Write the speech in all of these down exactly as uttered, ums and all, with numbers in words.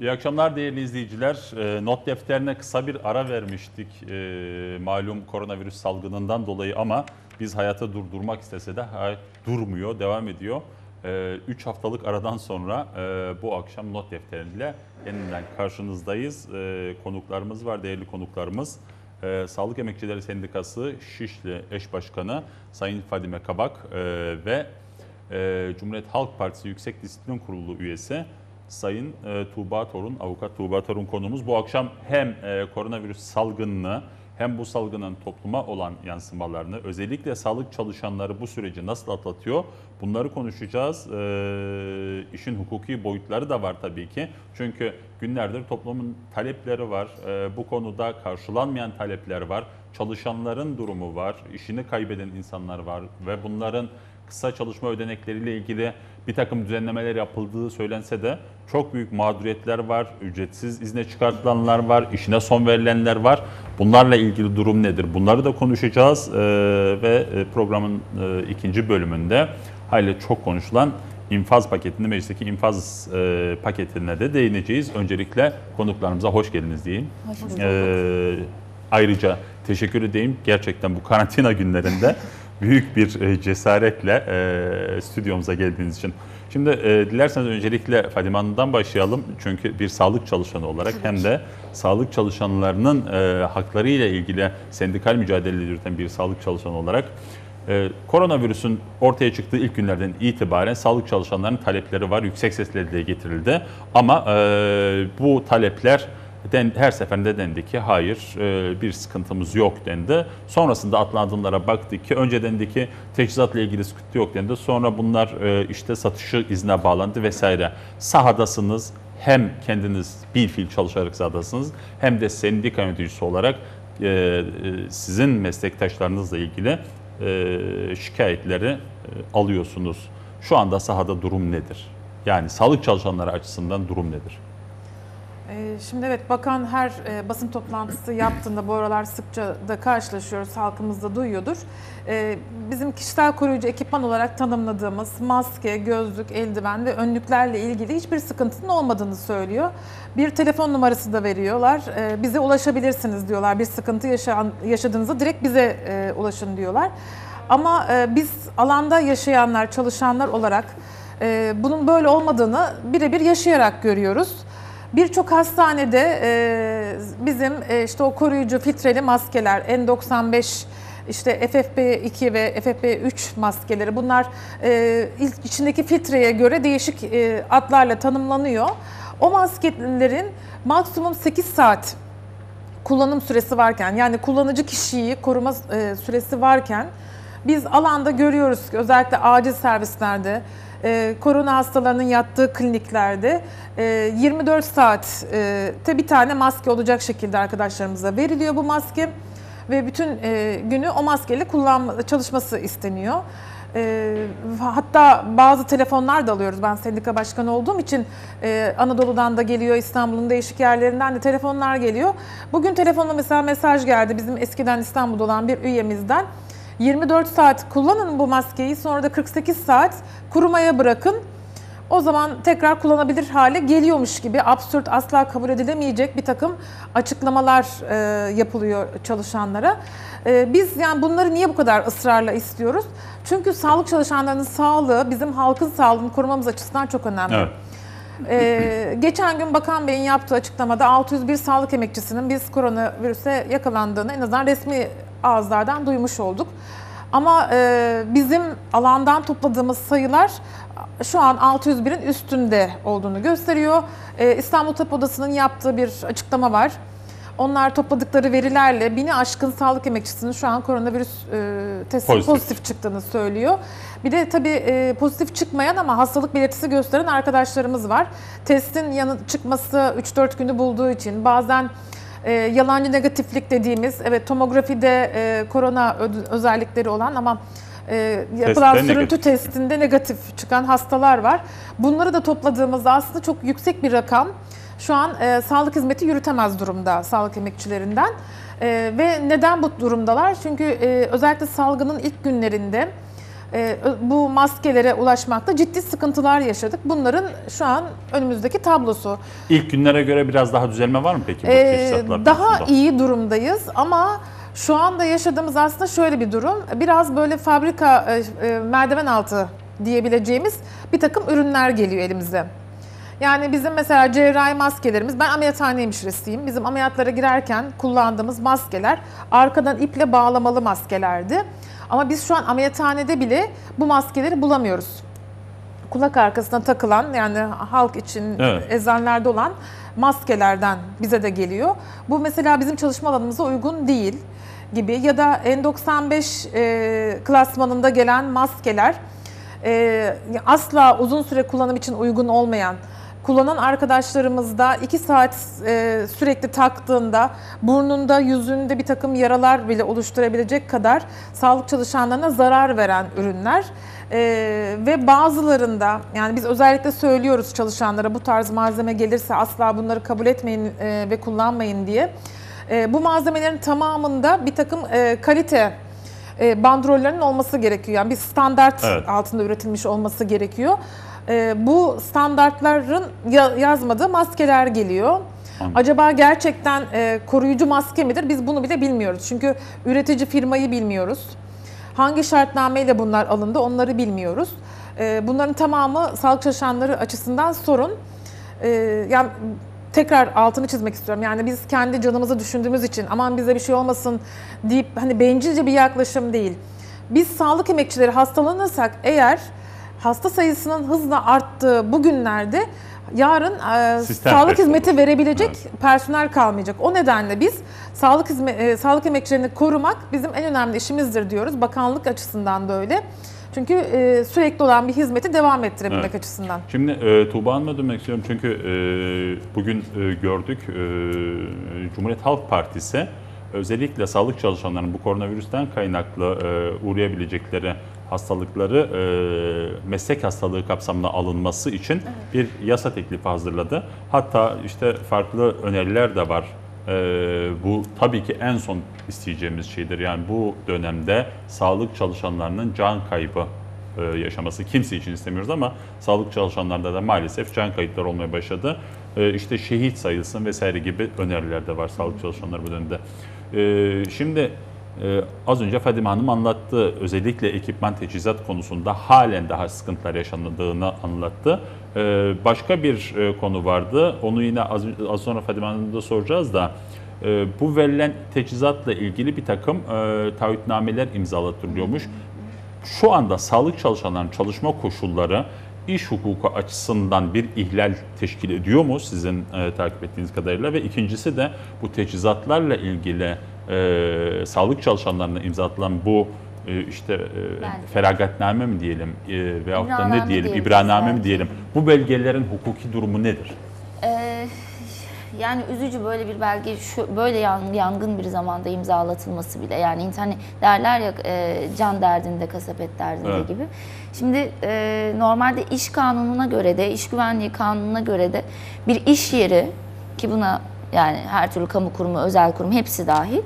İyi akşamlar değerli izleyiciler. Not defterine kısa bir ara vermiştik malum koronavirüs salgınından dolayı ama biz hayata durdurmak istese de durmuyor, devam ediyor. üç haftalık aradan sonra bu akşam not defteriyle yeniden karşınızdayız. Konuklarımız var, değerli konuklarımız. Sağlık Emekçileri Sendikası Şişli Eş Başkanı Sayın Fadime Kavak ve Cumhuriyet Halk Partisi Yüksek Disiplin Kurulu üyesi Sayın Tuba Torun, avukat Tuba Torun konuğumuz. Bu akşam hem koronavirüs salgınını hem bu salgının topluma olan yansımalarını, özellikle sağlık çalışanları bu süreci nasıl atlatıyor, bunları konuşacağız. Ee, işin hukuki boyutları da var tabii ki. Çünkü günlerdir toplumun talepleri var. Ee, bu konuda karşılanmayan talepler var. Çalışanların durumu var. İşini kaybeden insanlar var ve bunların kısa çalışma ödenekleriyle ilgili bir takım düzenlemeler yapıldığı söylense de çok büyük mağduriyetler var, ücretsiz izne çıkartılanlar var, işine son verilenler var. Bunlarla ilgili durum nedir? Bunları da konuşacağız ee, ve programın e, ikinci bölümünde hayli çok konuşulan infaz paketini, meclisteki infaz e, paketine de değineceğiz. Öncelikle konuklarımıza hoş geldiniz diyeyim. Hoş bulduk. Ee, ayrıca teşekkür edeyim. Gerçekten bu karantina günlerinde büyük bir cesaretle e, stüdyomuza geldiğiniz için. Şimdi e, dilerseniz öncelikle Fadime Hanım'dan başlayalım. Çünkü bir sağlık çalışanı olarak hem de sağlık çalışanlarının e, hakları ile ilgili sendikal mücadele yürüten bir sağlık çalışanı olarak e, koronavirüsün ortaya çıktığı ilk günlerden itibaren sağlık çalışanlarının talepleri var. Yüksek sesle dile getirildi. Ama e, bu talepler her seferinde dendi ki hayır, bir sıkıntımız yok dendi. Sonrasında atlandımlara baktık ki önce dendi ki teçhizatla ilgili sıkıntı yok dendi. Sonra bunlar işte satışı izne bağlandı vesaire. Sahadasınız, hem kendiniz bir fiil çalışarak sahadasınız hem de sendika yöneticisi olarak sizin meslektaşlarınızla ilgili şikayetleri alıyorsunuz. Şu anda sahada durum nedir? Yani sağlık çalışanları açısından durum nedir? Şimdi evet, bakan her e, basın toplantısı yaptığında bu aralar sıkça da karşılaşıyoruz, halkımız da duyuyordur. E, bizim kişisel koruyucu ekipman olarak tanımladığımız maske, gözlük, eldiven ve önlüklerle ilgili hiçbir sıkıntının olmadığını söylüyor. Bir telefon numarası da veriyorlar. E, bize ulaşabilirsiniz diyorlar. Bir sıkıntı yaşayan, yaşadığınızda direkt bize e, ulaşın diyorlar. Ama e, biz alanda yaşayanlar, çalışanlar olarak e, bunun böyle olmadığını birebir yaşayarak görüyoruz. Birçok hastanede e, bizim e, işte o koruyucu filtreli maskeler, N doksan beş, işte F F P iki ve F F P üç maskeleri, bunlar e, içindeki filtreye göre değişik e, adlarla tanımlanıyor. O maskelerin maksimum sekiz saat kullanım süresi varken, yani kullanıcı kişiyi koruma e, süresi varken biz alanda görüyoruz ki özellikle acil servislerde, Ee, korona hastalarının yattığı kliniklerde e, yirmi dört saatte bir tane maske olacak şekilde arkadaşlarımıza veriliyor bu maske ve bütün e, günü o maskeyle kullanma, çalışması isteniyor. E, hatta bazı telefonlar da alıyoruz. Ben sendika başkanı olduğum için e, Anadolu'dan da geliyor, İstanbul'un değişik yerlerinden de telefonlar geliyor. Bugün telefonla mesela mesaj geldi bizim eskiden İstanbul'da olan bir üyemizden. yirmi dört saat kullanın bu maskeyi, sonra da kırk sekiz saat kurumaya bırakın. O zaman tekrar kullanabilir hale geliyormuş gibi absürt, asla kabul edilemeyecek bir takım açıklamalar e, yapılıyor çalışanlara. E, biz yani bunları niye bu kadar ısrarla istiyoruz? Çünkü sağlık çalışanlarının sağlığı, bizim halkın sağlığını korumamız açısından çok önemli. Evet. Ee, geçen gün Bakan Bey'in yaptığı açıklamada altı yüz bir sağlık emekçisinin biz koronavirüse yakalandığını en azından resmi ağızlardan duymuş olduk. Ama e, bizim alandan topladığımız sayılar şu an altı yüz birin üstünde olduğunu gösteriyor. Ee, İstanbul Tabip Odası'nın yaptığı bir açıklama var. Onlar topladıkları verilerle bini aşkın sağlık emekçisinin şu an koronavirüs e, testi pozitif. pozitif çıktığını söylüyor. Bir de tabii e, pozitif çıkmayan ama hastalık belirtisi gösteren arkadaşlarımız var. Testin yanı çıkması üç dört günü bulduğu için bazen e, yalancı negatiflik dediğimiz, evet, tomografide e, korona özellikleri olan ama E, yapılan Test sürüntü negatif. testinde negatif çıkan hastalar var. Bunları da topladığımızda aslında çok yüksek bir rakam. Şu an e, sağlık hizmeti yürütemez durumda sağlık emekçilerinden. E, ve neden bu durumdalar? Çünkü e, özellikle salgının ilk günlerinde bu maskelere ulaşmakta ciddi sıkıntılar yaşadık. Bunların şu an önümüzdeki tablosu. İlk günlere göre biraz daha düzelme var mı peki? Ee, daha iyi durumdayız ama şu anda yaşadığımız aslında şöyle bir durum. Biraz böyle fabrika merdiven altı diyebileceğimiz bir takım ürünler geliyor elimize. Yani bizim mesela cerrahi maskelerimiz, ben ameliyathane hemşiresiyim. Bizim ameliyatlara girerken kullandığımız maskeler arkadan iple bağlamalı maskelerdi. Ama biz şu an ameliyathanede bile bu maskeleri bulamıyoruz. Kulak arkasına takılan, yani halk için evet, eczanelerde olan maskelerden bize de geliyor. Bu mesela bizim çalışma alanımıza uygun değil gibi. Ya da N doksan beş e, klasmanında gelen maskeler e, asla uzun süre kullanım için uygun olmayan, kullanan arkadaşlarımızda iki saat e, sürekli taktığında burnunda, yüzünde bir takım yaralar bile oluşturabilecek kadar sağlık çalışanlarına zarar veren ürünler. E, ve bazılarında, yani biz özellikle söylüyoruz çalışanlara, bu tarz malzeme gelirse asla bunları kabul etmeyin e, ve kullanmayın diye. E, bu malzemelerin tamamında bir takım e, kalite e, bandrollerinin olması gerekiyor. Yani bir standart, evet, altında üretilmiş olması gerekiyor. Bu standartların yazmadığı maskeler geliyor. Anladım. Acaba gerçekten koruyucu maske midir? Biz bunu bile bilmiyoruz. Çünkü üretici firmayı bilmiyoruz. Hangi şartnameyle bunlar alındı onları bilmiyoruz. Bunların tamamı sağlık çalışanları açısından sorun. Yani tekrar altını çizmek istiyorum. Yani biz kendi canımızı düşündüğümüz için aman bize bir şey olmasın deyip hani bencilce bir yaklaşım değil. Biz sağlık emekçileri hastalanırsak eğer, hasta sayısının hızla arttığı bu günlerde yarın e, sağlık hizmeti olur, verebilecek, evet, personel kalmayacak. O nedenle biz sağlık, hizme, e, sağlık emekçilerini korumak bizim en önemli işimizdir diyoruz. Bakanlık açısından da öyle. Çünkü e, sürekli olan bir hizmeti devam ettirebilmek, evet, açısından. Şimdi e, Tuğba Hanım'a dönmek istiyorum. Çünkü e, bugün e, gördük e, Cumhuriyet Halk Partisi özellikle sağlık çalışanlarının bu koronavirüsten kaynaklı e, uğrayabilecekleri hastalıkları e, meslek hastalığı kapsamına alınması için, evet, bir yasa teklifi hazırladı. Hatta işte farklı öneriler de var. E, bu tabii ki en son isteyeceğimiz şeydir. Yani bu dönemde sağlık çalışanlarının can kaybı e, yaşaması kimse için istemiyoruz ama sağlık çalışanlarında da maalesef can kayıpları olmaya başladı. E, işte şehit sayılsın vesaire gibi öneriler de var sağlık çalışanları bu dönemde. E, şimdi Ee, az önce Fadime Hanım anlattı. Özellikle ekipman teçhizat konusunda halen daha sıkıntılar yaşandığını anlattı. Ee, başka bir e, konu vardı. Onu yine az, az sonra Fadime Hanım'a da soracağız da e, bu verilen teçhizatla ilgili bir takım e, taahhütnameler imzalatılıyormuş. Şu anda sağlık çalışanların çalışma koşulları iş hukuku açısından bir ihlal teşkil ediyor mu sizin e, takip ettiğiniz kadarıyla? Ve ikincisi de bu teçhizatlarla ilgili Ee, sağlık çalışanlarına imzalatılan bu e, işte e, feragatname mi diyelim e, veyahut da ne diyelim, ibraname mi diyelim, bu belgelerin hukuki durumu nedir? Ee, yani üzücü böyle bir belge şu böyle yangın bir zamanda imzalatılması bile, yani internet derler ya e, can derdinde kasap et derdinde, evet, gibi. Şimdi e, normalde iş kanununa göre de, iş güvenliği kanununa göre de bir iş yeri ki buna, yani her türlü kamu kurumu, özel kurum hepsi dahil,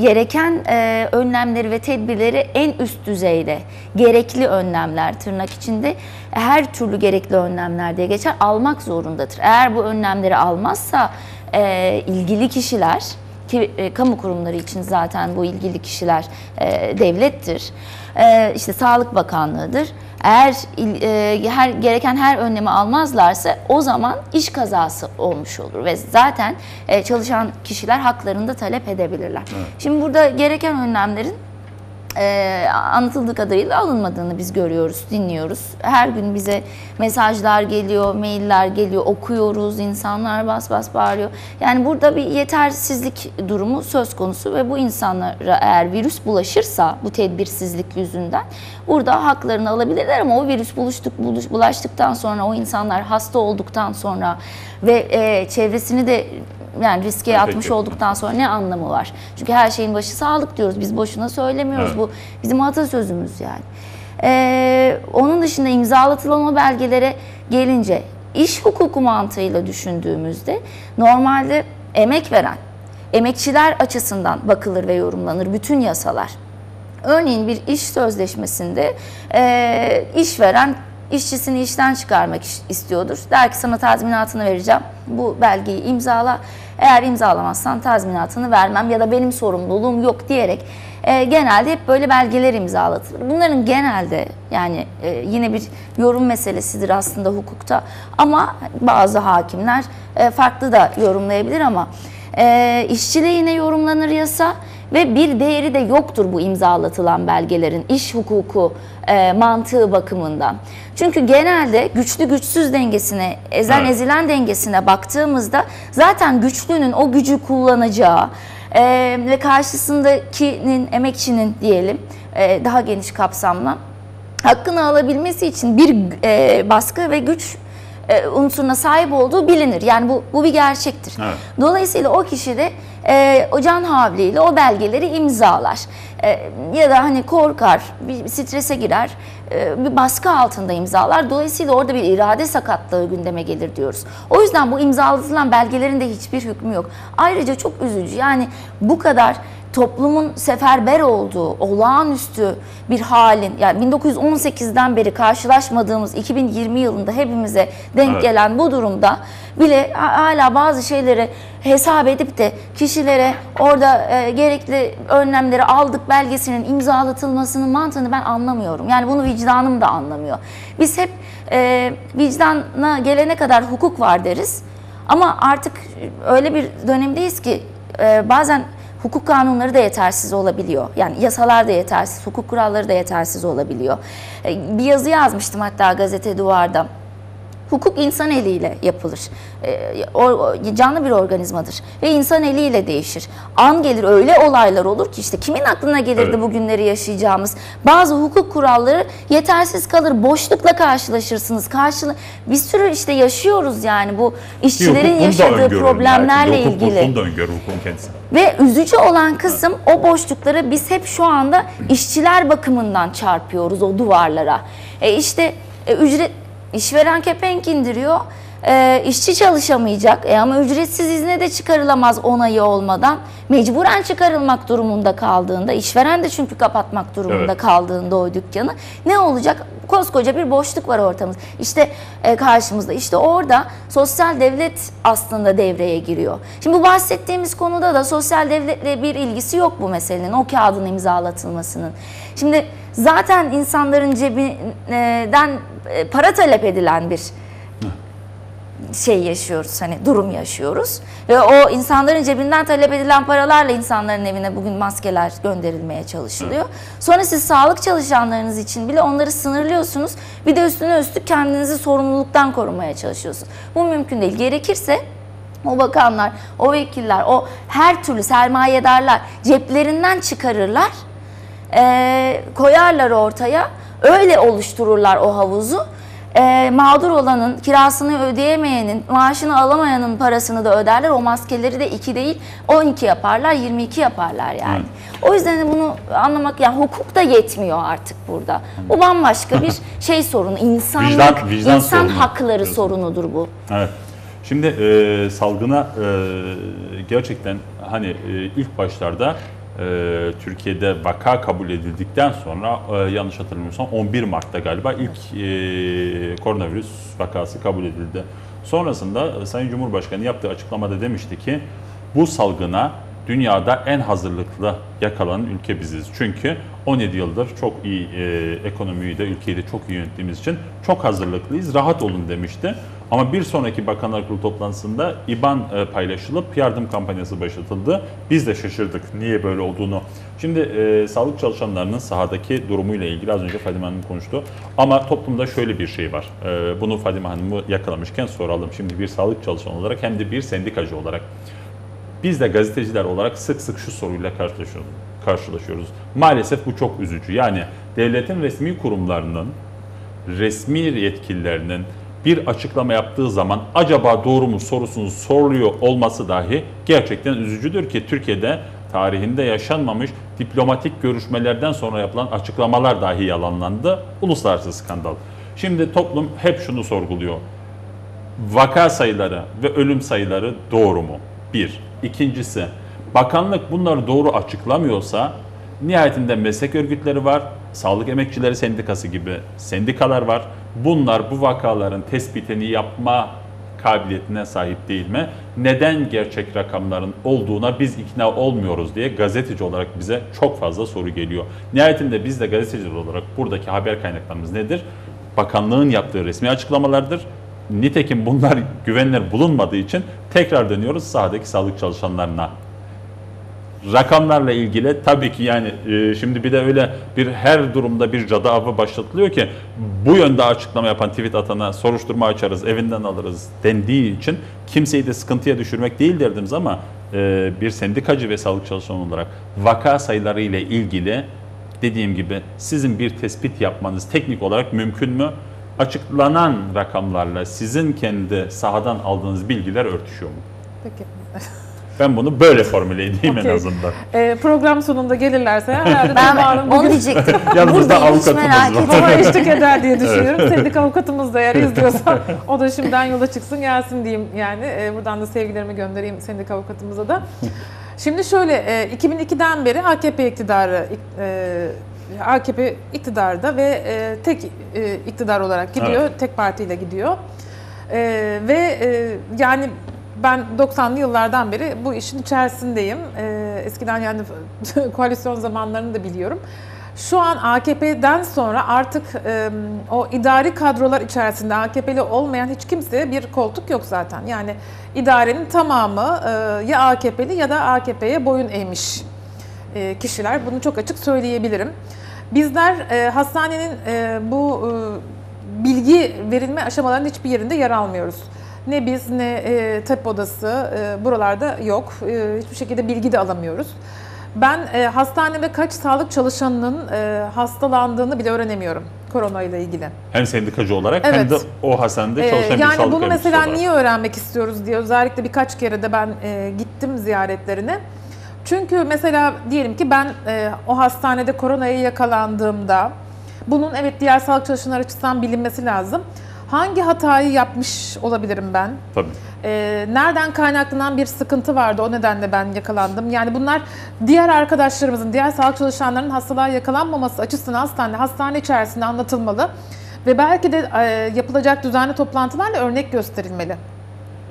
gereken e, önlemleri ve tedbirleri en üst düzeyde, gerekli önlemler tırnak içinde, her türlü gerekli önlemler diye geçer, almak zorundadır. Eğer bu önlemleri almazsa e, ilgili kişiler, ki e, kamu kurumları için zaten bu ilgili kişiler e, devlettir, e, işte Sağlık Bakanlığı'dır. Eğer e, her, gereken her önlemi almazlarsa o zaman iş kazası olmuş olur ve zaten e, çalışan kişiler haklarını da talep edebilirler. Evet. Şimdi burada gereken önlemlerin e, anlatıldığı kadarıyla alınmadığını biz görüyoruz, dinliyoruz. Her gün bize mesajlar geliyor, mailler geliyor, okuyoruz, insanlar bas bas bağırıyor. Yani burada bir yetersizlik durumu söz konusu ve bu insanlara eğer virüs bulaşırsa bu tedbirsizlik yüzünden burada haklarını alabilirler ama o virüs buluştuk, buluş, bulaştıktan sonra, o insanlar hasta olduktan sonra ve e, çevresini de yani riske, evet, atmış olduktan sonra ne anlamı var? Çünkü her şeyin başı sağlık diyoruz. Biz boşuna söylemiyoruz. Evet. Bu bizim atasözümüz yani. Ee, onun dışında imzalatılan o belgelere gelince, iş hukuku mantığıyla düşündüğümüzde normalde emek veren, emekçiler açısından bakılır ve yorumlanır bütün yasalar. Örneğin bir iş sözleşmesinde e, işveren işçisini işten çıkarmak istiyordur. Der ki sana tazminatını vereceğim. Bu belgeyi imzala. Eğer imzalamazsan tazminatını vermem ya da benim sorumluluğum yok diyerek e, genelde hep böyle belgeler imzalatılır. Bunların genelde yani e, yine bir yorum meselesidir aslında hukukta, ama bazı hakimler e, farklı da yorumlayabilir, ama e, işçiliğine yorumlanır yasa. Ve bir değeri de yoktur bu imzalatılan belgelerin iş hukuku e, mantığı bakımından. Çünkü genelde güçlü güçsüz dengesine, ezen evet. ezilen dengesine baktığımızda zaten güçlünün o gücü kullanacağı e, ve karşısındakinin, emekçinin diyelim e, daha geniş kapsamla hakkını alabilmesi için bir e, baskı ve güç e, unsuruna sahip olduğu bilinir. Yani bu, bu bir gerçektir. Evet. Dolayısıyla o kişi de E, o can havliyle o belgeleri imzalar e, ya da hani korkar, bir strese girer, e, bir baskı altında imzalar. Dolayısıyla orada bir irade sakatlığı gündeme gelir diyoruz. O yüzden bu imzalatılan belgelerin de hiçbir hükmü yok. Ayrıca çok üzücü, yani bu kadar toplumun seferber olduğu, olağanüstü bir halin, yani bin dokuz yüz on sekizden beri karşılaşmadığımız iki bin yirmi yılında hepimize denk evet. gelen bu durumda bile hala bazı şeyleri hesap edip de kişilere orada e, gerekli önlemleri aldık belgesinin imzalatılmasının mantığını ben anlamıyorum. Yani bunu vicdanım da anlamıyor. Biz hep e, vicdana gelene kadar hukuk var deriz, ama artık öyle bir dönemdeyiz ki e, bazen hukuk kanunları da yetersiz olabiliyor. Yani yasalar da yetersiz, hukuk kuralları da yetersiz olabiliyor. Bir yazı yazmıştım hatta Gazete Duvar'da. Hukuk insan eliyle yapılır. Canlı bir organizmadır ve insan eliyle değişir. An gelir öyle olaylar olur ki işte kimin aklına gelirdi evet. bugünleri yaşayacağımız. Bazı hukuk kuralları yetersiz kalır. Boşlukla karşılaşırsınız. Karşıla... Bir sürü işte yaşıyoruz yani bu işçilerin yaşadığı problemlerle yani. ilgili. Ve üzücü olan kısım o boşluklara biz hep şu anda işçiler bakımından çarpıyoruz o duvarlara. E işte e, ücret... İşveren kepenk indiriyor, e, işçi çalışamayacak e, ama ücretsiz izne de çıkarılamaz onayı olmadan. Mecburen çıkarılmak durumunda kaldığında, işveren de çünkü kapatmak durumunda evet. kaldığında o dükkanı ne olacak? Koskoca bir boşluk var ortamız. İşte e, karşımızda, işte orada sosyal devlet aslında devreye giriyor. Şimdi bu bahsettiğimiz konuda da sosyal devletle bir ilgisi yok bu meselenin, o kağıdın imzalatılmasının. Şimdi zaten insanların cebinden para talep edilen bir şey yaşıyoruz, hani durum yaşıyoruz ve o insanların cebinden talep edilen paralarla insanların evine bugün maskeler gönderilmeye çalışılıyor. Sonra siz sağlık çalışanlarınız için bile onları sınırlıyorsunuz, bir de üstüne üstlük kendinizi sorumluluktan korumaya çalışıyorsunuz. Bu mümkün değil. Gerekirse o bakanlar, o vekiller, o her türlü sermayedarlar ceplerinden çıkarırlar, e, koyarlar ortaya, öyle oluştururlar o havuzu. E, mağdur olanın, kirasını ödeyemeyenin, maaşını alamayanın parasını da öderler. O maskeleri de iki değil on iki yaparlar, yirmi iki yaparlar yani. Hı. O yüzden bunu anlamak, yani hukuk da yetmiyor artık burada. Hı. Bu bambaşka bir şey sorunu. İnsanlık, vicdan, vicdan insan sorunu. hakları Biliyorsun. sorunudur bu. Evet. Şimdi e, salgına e, gerçekten hani e, ilk başlarda Ee, Türkiye'de vaka kabul edildikten sonra e, yanlış hatırlamıyorsam on bir Mart'ta galiba ilk e, koronavirüs vakası kabul edildi. Sonrasında Sayın Cumhurbaşkanı yaptığı açıklamada demişti ki bu salgına dünyada en hazırlıklı yakalanan ülke biziz. Çünkü on yedi yıldır çok iyi e, ekonomiyi de ülkeyi de çok iyi yönettiğimiz için çok hazırlıklıyız, rahat olun demişti. Ama bir sonraki Bakanlar Kurulu toplantısında İ B A N paylaşılıp yardım kampanyası başlatıldı. Biz de şaşırdık niye böyle olduğunu. Şimdi e, sağlık çalışanlarının sahadaki durumuyla ilgili az önce Fadime Hanım konuştu. Ama toplumda şöyle bir şey var. E, bunu Fadime Hanım'ı yakalamışken soralım. Şimdi bir sağlık çalışanı olarak hem de bir sendikacı olarak. Biz de gazeteciler olarak sık sık şu soruyla karşılaşıyoruz. Maalesef bu çok üzücü. Yani devletin resmi kurumlarının, resmi yetkililerinin bir açıklama yaptığı zaman acaba doğru mu sorusunun soruluyor olması dahi gerçekten üzücüdür ki Türkiye'de tarihinde yaşanmamış diplomatik görüşmelerden sonra yapılan açıklamalar dahi yalanlandı. Uluslararası skandal. Şimdi toplum hep şunu sorguluyor. Vaka sayıları ve ölüm sayıları doğru mu? Bir. İkincisi, bakanlık bunları doğru açıklamıyorsa Nihayetinde meslek örgütleri var, Sağlık Emekçileri Sendikası gibi sendikalar var. Bunlar bu vakaların tespitini yapma kabiliyetine sahip değil mi? Neden gerçek rakamların olduğuna biz ikna olmuyoruz diye gazeteci olarak bize çok fazla soru geliyor. Nihayetinde biz de gazeteciler olarak buradaki haber kaynaklarımız nedir? Bakanlığın yaptığı resmi açıklamalardır. Nitekim bunlar güvenilir bulunmadığı için tekrar dönüyoruz sahadaki sağlık çalışanlarına. Rakamlarla ilgili tabii ki yani e, şimdi bir de öyle bir her durumda bir cadı avı başlatılıyor ki bu yönde açıklama yapan, tweet atana soruşturma açarız, evinden alırız dendiği için kimseyi de sıkıntıya düşürmek değil derdiniz ama e, bir sendikacı ve sağlık çalışanı olarak vaka sayıları ile ilgili dediğim gibi sizin bir tespit yapmanız teknik olarak mümkün mü? Açıklanan rakamlarla sizin kendi sahadan aldığınız bilgiler örtüşüyor mu? Peki. Ben bunu böyle formüle edeyim okay. en azından. E, program sonunda gelirlerse herhalde ben onu diyecektim. Yalnız da avukatımız var. Baba eşlik eder diye düşünüyorum. Evet. Sevdik avukatımız da eğer izliyorsa o da şimdiden yola çıksın gelsin diyeyim. Yani e, buradan da sevgilerimi göndereyim sendik avukatımıza da. Şimdi şöyle e, iki bin ikiden beri A K P iktidarı e, A K P iktidarda ve e, tek e, iktidar olarak gidiyor. Evet. Tek partiyle gidiyor. E, ve e, yani ben doksanlı yıllardan beri bu işin içerisindeyim. Ee, eskiden yani koalisyon zamanlarını da biliyorum. Şu an A K P'den sonra artık e, o idari kadrolar içerisinde A K P'li olmayan hiç kimseye bir koltuk yok zaten. Yani idarenin tamamı e, ya A K P'li ya da A K P'ye boyun eğmiş e, kişiler. Bunu çok açık söyleyebilirim. Bizler e, hastanenin e, bu e, bilgi verilme aşamalarının hiçbir yerinde yer almıyoruz. Ne biz ne e, T E P odası e, buralarda yok. E, hiçbir şekilde bilgi de alamıyoruz. Ben e, hastanede kaç sağlık çalışanının e, hastalandığını bile öğrenemiyorum korona ile ilgili. Hem sendikacı olarak evet. hem de o hastanede çalışan e, yani bir sağlık bunu mesela olarak. Niye öğrenmek istiyoruz diye özellikle birkaç kere de ben e, gittim ziyaretlerine. Çünkü mesela diyelim ki ben e, o hastanede koronaya yakalandığımda bunun evet diğer sağlık çalışanları açısından bilinmesi lazım. Hangi hatayı yapmış olabilirim ben? Tabii. Ee, nereden kaynaklanan bir sıkıntı vardı, o nedenle ben yakalandım. Yani bunlar diğer arkadaşlarımızın, diğer sağlık çalışanlarının hastalığa yakalanmaması açısından hastane, hastane içerisinde anlatılmalı. Ve belki de e, yapılacak düzenli toplantılarla örnek gösterilmeli.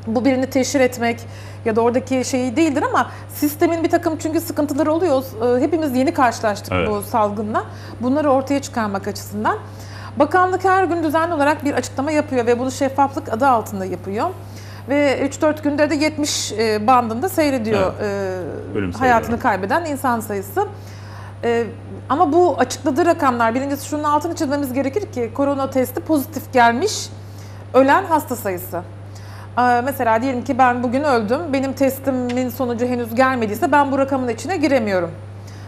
Bu birini teşhir etmek ya da oradaki şeyi değildir ama sistemin bir takım çünkü sıkıntıları oluyor. E, hepimiz yeni karşılaştık evet. bu salgınla. Bunları ortaya çıkarmak açısından. Bakanlık her gün düzenli olarak bir açıklama yapıyor ve bunu şeffaflık adı altında yapıyor. Ve üç dört günde de yetmiş bandında seyrediyor evet. hayatını kaybeden insan sayısı. Ama bu açıkladığı rakamlar, birincisi şunun altını çizmemiz gerekir ki korona testi pozitif gelmiş ölen hasta sayısı. Mesela diyelim ki ben bugün öldüm, benim testimin sonucu henüz gelmediyse ben bu rakamın içine giremiyorum.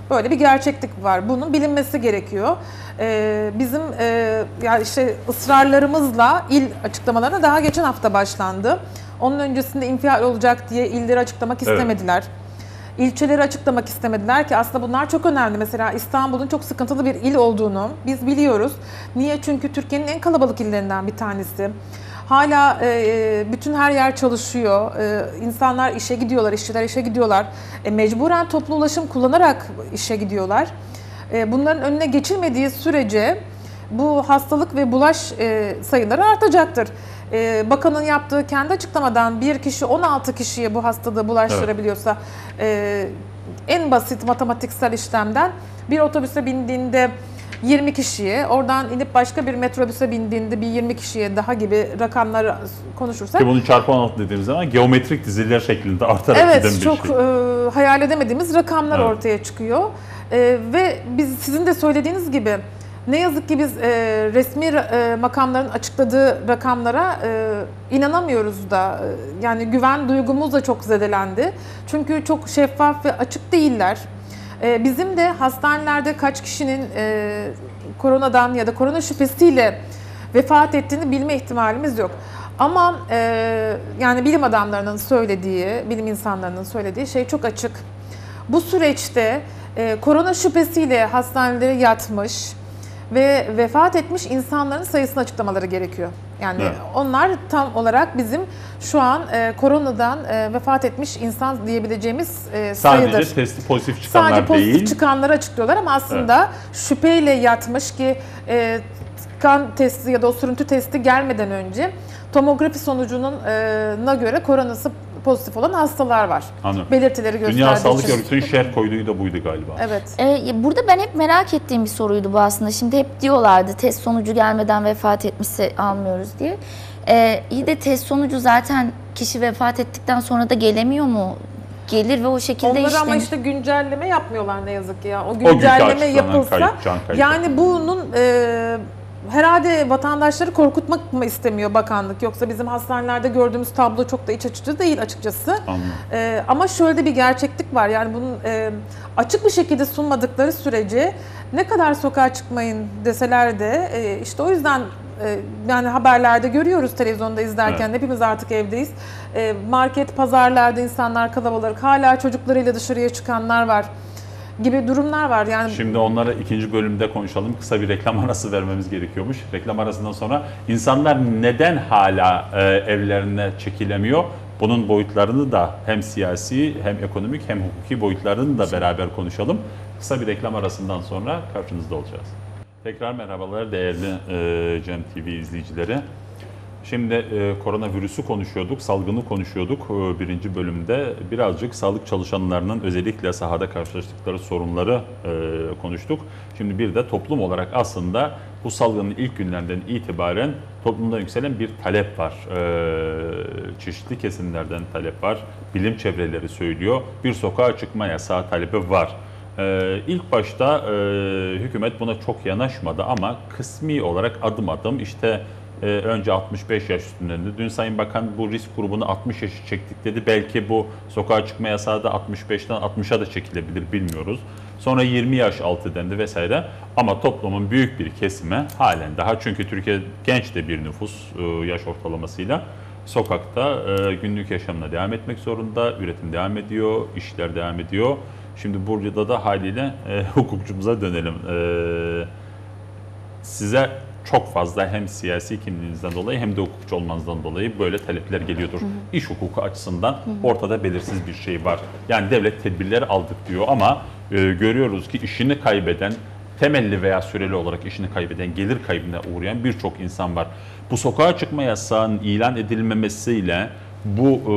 Böyle bir gerçeklik var. Bunun bilinmesi gerekiyor. Ee, bizim e, yani işte ısrarlarımızla il açıklamalarına daha geçen hafta başlandı. Onun öncesinde infial olacak diye illeri açıklamak istemediler. Evet. İlçeleri açıklamak istemediler ki aslında bunlar çok önemli. Mesela İstanbul'un çok sıkıntılı bir il olduğunu biz biliyoruz. Niye? Çünkü Türkiye'nin en kalabalık illerinden bir tanesi. Hala e, bütün her yer çalışıyor, e, insanlar işe gidiyorlar, işçiler işe gidiyorlar, e, mecburen toplu ulaşım kullanarak işe gidiyorlar. E, bunların önüne geçilmediği sürece bu hastalık ve bulaş e, sayıları artacaktır. E, bakanın yaptığı kendi açıklamadan bir kişi on altı kişiye bu hastalığı bulaştırabiliyorsa evet. e, en basit matematiksel işlemden bir otobüse bindiğinde yirmi kişiye, oradan inip başka bir metrobüse bindiğinde bir yirmi kişiye daha gibi rakamları konuşursak. Bunu çarpı on altı dediğimiz zaman geometrik diziler şeklinde artarak evet, giden bir çok, şey. Evet, çok hayal edemediğimiz rakamlar evet. ortaya çıkıyor. E, ve biz sizin de söylediğiniz gibi ne yazık ki biz e, resmi e, makamların açıkladığı rakamlara e, inanamıyoruz da. Yani güven duygumuz da çok zedelendi. Çünkü çok şeffaf ve açık değiller. Bizim de hastanelerde kaç kişinin e, koronadan ya da korona şüphesiyle vefat ettiğini bilme ihtimalimiz yok. Ama e, yani bilim adamlarının söylediği, bilim insanlarının söylediği şey çok açık. Bu süreçte e, korona şüphesiyle hastanelere yatmış ve vefat etmiş insanların sayısını açıklamaları gerekiyor. Yani evet. Onlar tam olarak bizim şu an e, koronadan e, vefat etmiş insan diyebileceğimiz e, sayıdır. Sadece testi pozitif çıkanlar Sadece değil. Sadece pozitif çıkanları açıklıyorlar ama aslında evet. şüpheyle yatmış ki e, kan testi ya da o sürüntü testi gelmeden önce tomografi sonucuna göre koronası pozitif olan hastalar var. Anladım. Belirtileri gösterdiği Dünya Sağlık Örgütü'nün şerh koyduğu da buydu galiba. Evet. Ee, burada ben hep merak ettiğim bir soruydu bu aslında. Şimdi hep diyorlardı test sonucu gelmeden vefat etmişse almıyoruz diye. Ee, iyi de test sonucu zaten kişi vefat ettikten sonra da gelemiyor mu? Gelir ve o şekilde işlenir. Onlar ama işte güncelleme yapmıyorlar ne yazık ya. O güncelleme o yapılsa kayıp, kayıp. Yani bunun e, herhalde vatandaşları korkutmak mı istemiyor bakanlık? Yoksa bizim hastanelerde gördüğümüz tablo çok da iç açıcı değil açıkçası. Ee, ama şöyle bir gerçeklik var. Yani bunun e, açık bir şekilde sunmadıkları sürece ne kadar sokağa çıkmayın deseler de e, işte o yüzden e, yani haberlerde görüyoruz, televizyonda izlerken evet. hepimiz artık evdeyiz. E, market, pazarlarda insanlar kalabalık, hala çocuklarıyla dışarıya çıkanlar var. Gibi durumlar var. Yani şimdi onları ikinci bölümde konuşalım. Kısa bir reklam arası vermemiz gerekiyormuş. Reklam arasından sonra insanlar neden hala e, evlerine çekilemiyor? Bunun boyutlarını da hem siyasi hem ekonomik hem hukuki boyutlarını da beraber konuşalım. Kısa bir reklam arasından sonra karşınızda olacağız. Tekrar merhabalar değerli e, Cem T V izleyicileri. Şimdi e, koronavirüsü konuşuyorduk, salgını konuşuyorduk e, birinci bölümde. Birazcık sağlık çalışanlarının özellikle sahada karşılaştıkları sorunları e, konuştuk. Şimdi bir de toplum olarak aslında bu salgının ilk günlerinden itibaren toplumda yükselen bir talep var. E, çeşitli kesimlerden talep var. Bilim çevreleri söylüyor. Bir sokağa çıkma yasağı talebi var. Ee, ilk başta e, hükümet buna çok yanaşmadı ama kısmi olarak adım adım işte e, önce altmış beş yaş üstündendi. Dün Sayın Bakan bu risk grubunu altmış yaşı çektik dedi. Belki bu sokağa çıkma yasağı da altmış beşten altmışa da çekilebilir bilmiyoruz. Sonra yirmi yaş altı dendi vesaire. Ama toplumun büyük bir kesimi halen daha çünkü Türkiye genç de bir nüfus e, yaş ortalamasıyla. Sokakta e, günlük yaşamına devam etmek zorunda. Üretim devam ediyor, işler devam ediyor. Şimdi burada da haliyle e, hukukçumuza dönelim. E, size çok fazla hem siyasi kimliğinizden dolayı hem de hukukçu olmanızdan dolayı böyle talepler geliyordur. Hı hı. İş hukuku açısından hı hı. ortada belirsiz bir şey var. Yani devlet tedbirleri aldık diyor ama e, görüyoruz ki işini kaybeden, temelli veya süreli olarak işini kaybeden, gelir kaybına uğrayan birçok insan var. Bu sokağa çıkma yasağının ilan edilmemesiyle bu e,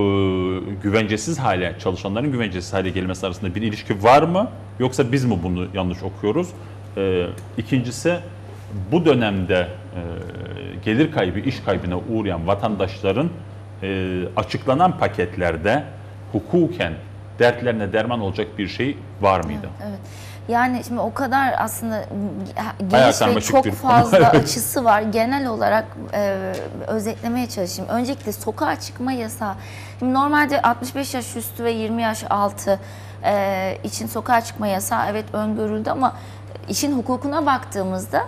güvencesiz hale, çalışanların güvencesiz hale gelmesi arasında bir ilişki var mı? Yoksa biz mi bunu yanlış okuyoruz? E, ikincisi, bu dönemde e, gelir kaybı, iş kaybına uğrayan vatandaşların e, açıklanan paketlerde hukuken dertlerine derman olacak bir şey var mıydı? Evet. evet. Yani şimdi o kadar aslında geniş ve çok fazla açısı var. Genel olarak e, özetlemeye çalışayım. Öncelikle sokağa çıkma yasağı. Şimdi normalde altmış beş yaş üstü ve yirmi yaş altı e, için sokağa çıkma yasağı evet öngörüldü ama işin hukukuna baktığımızda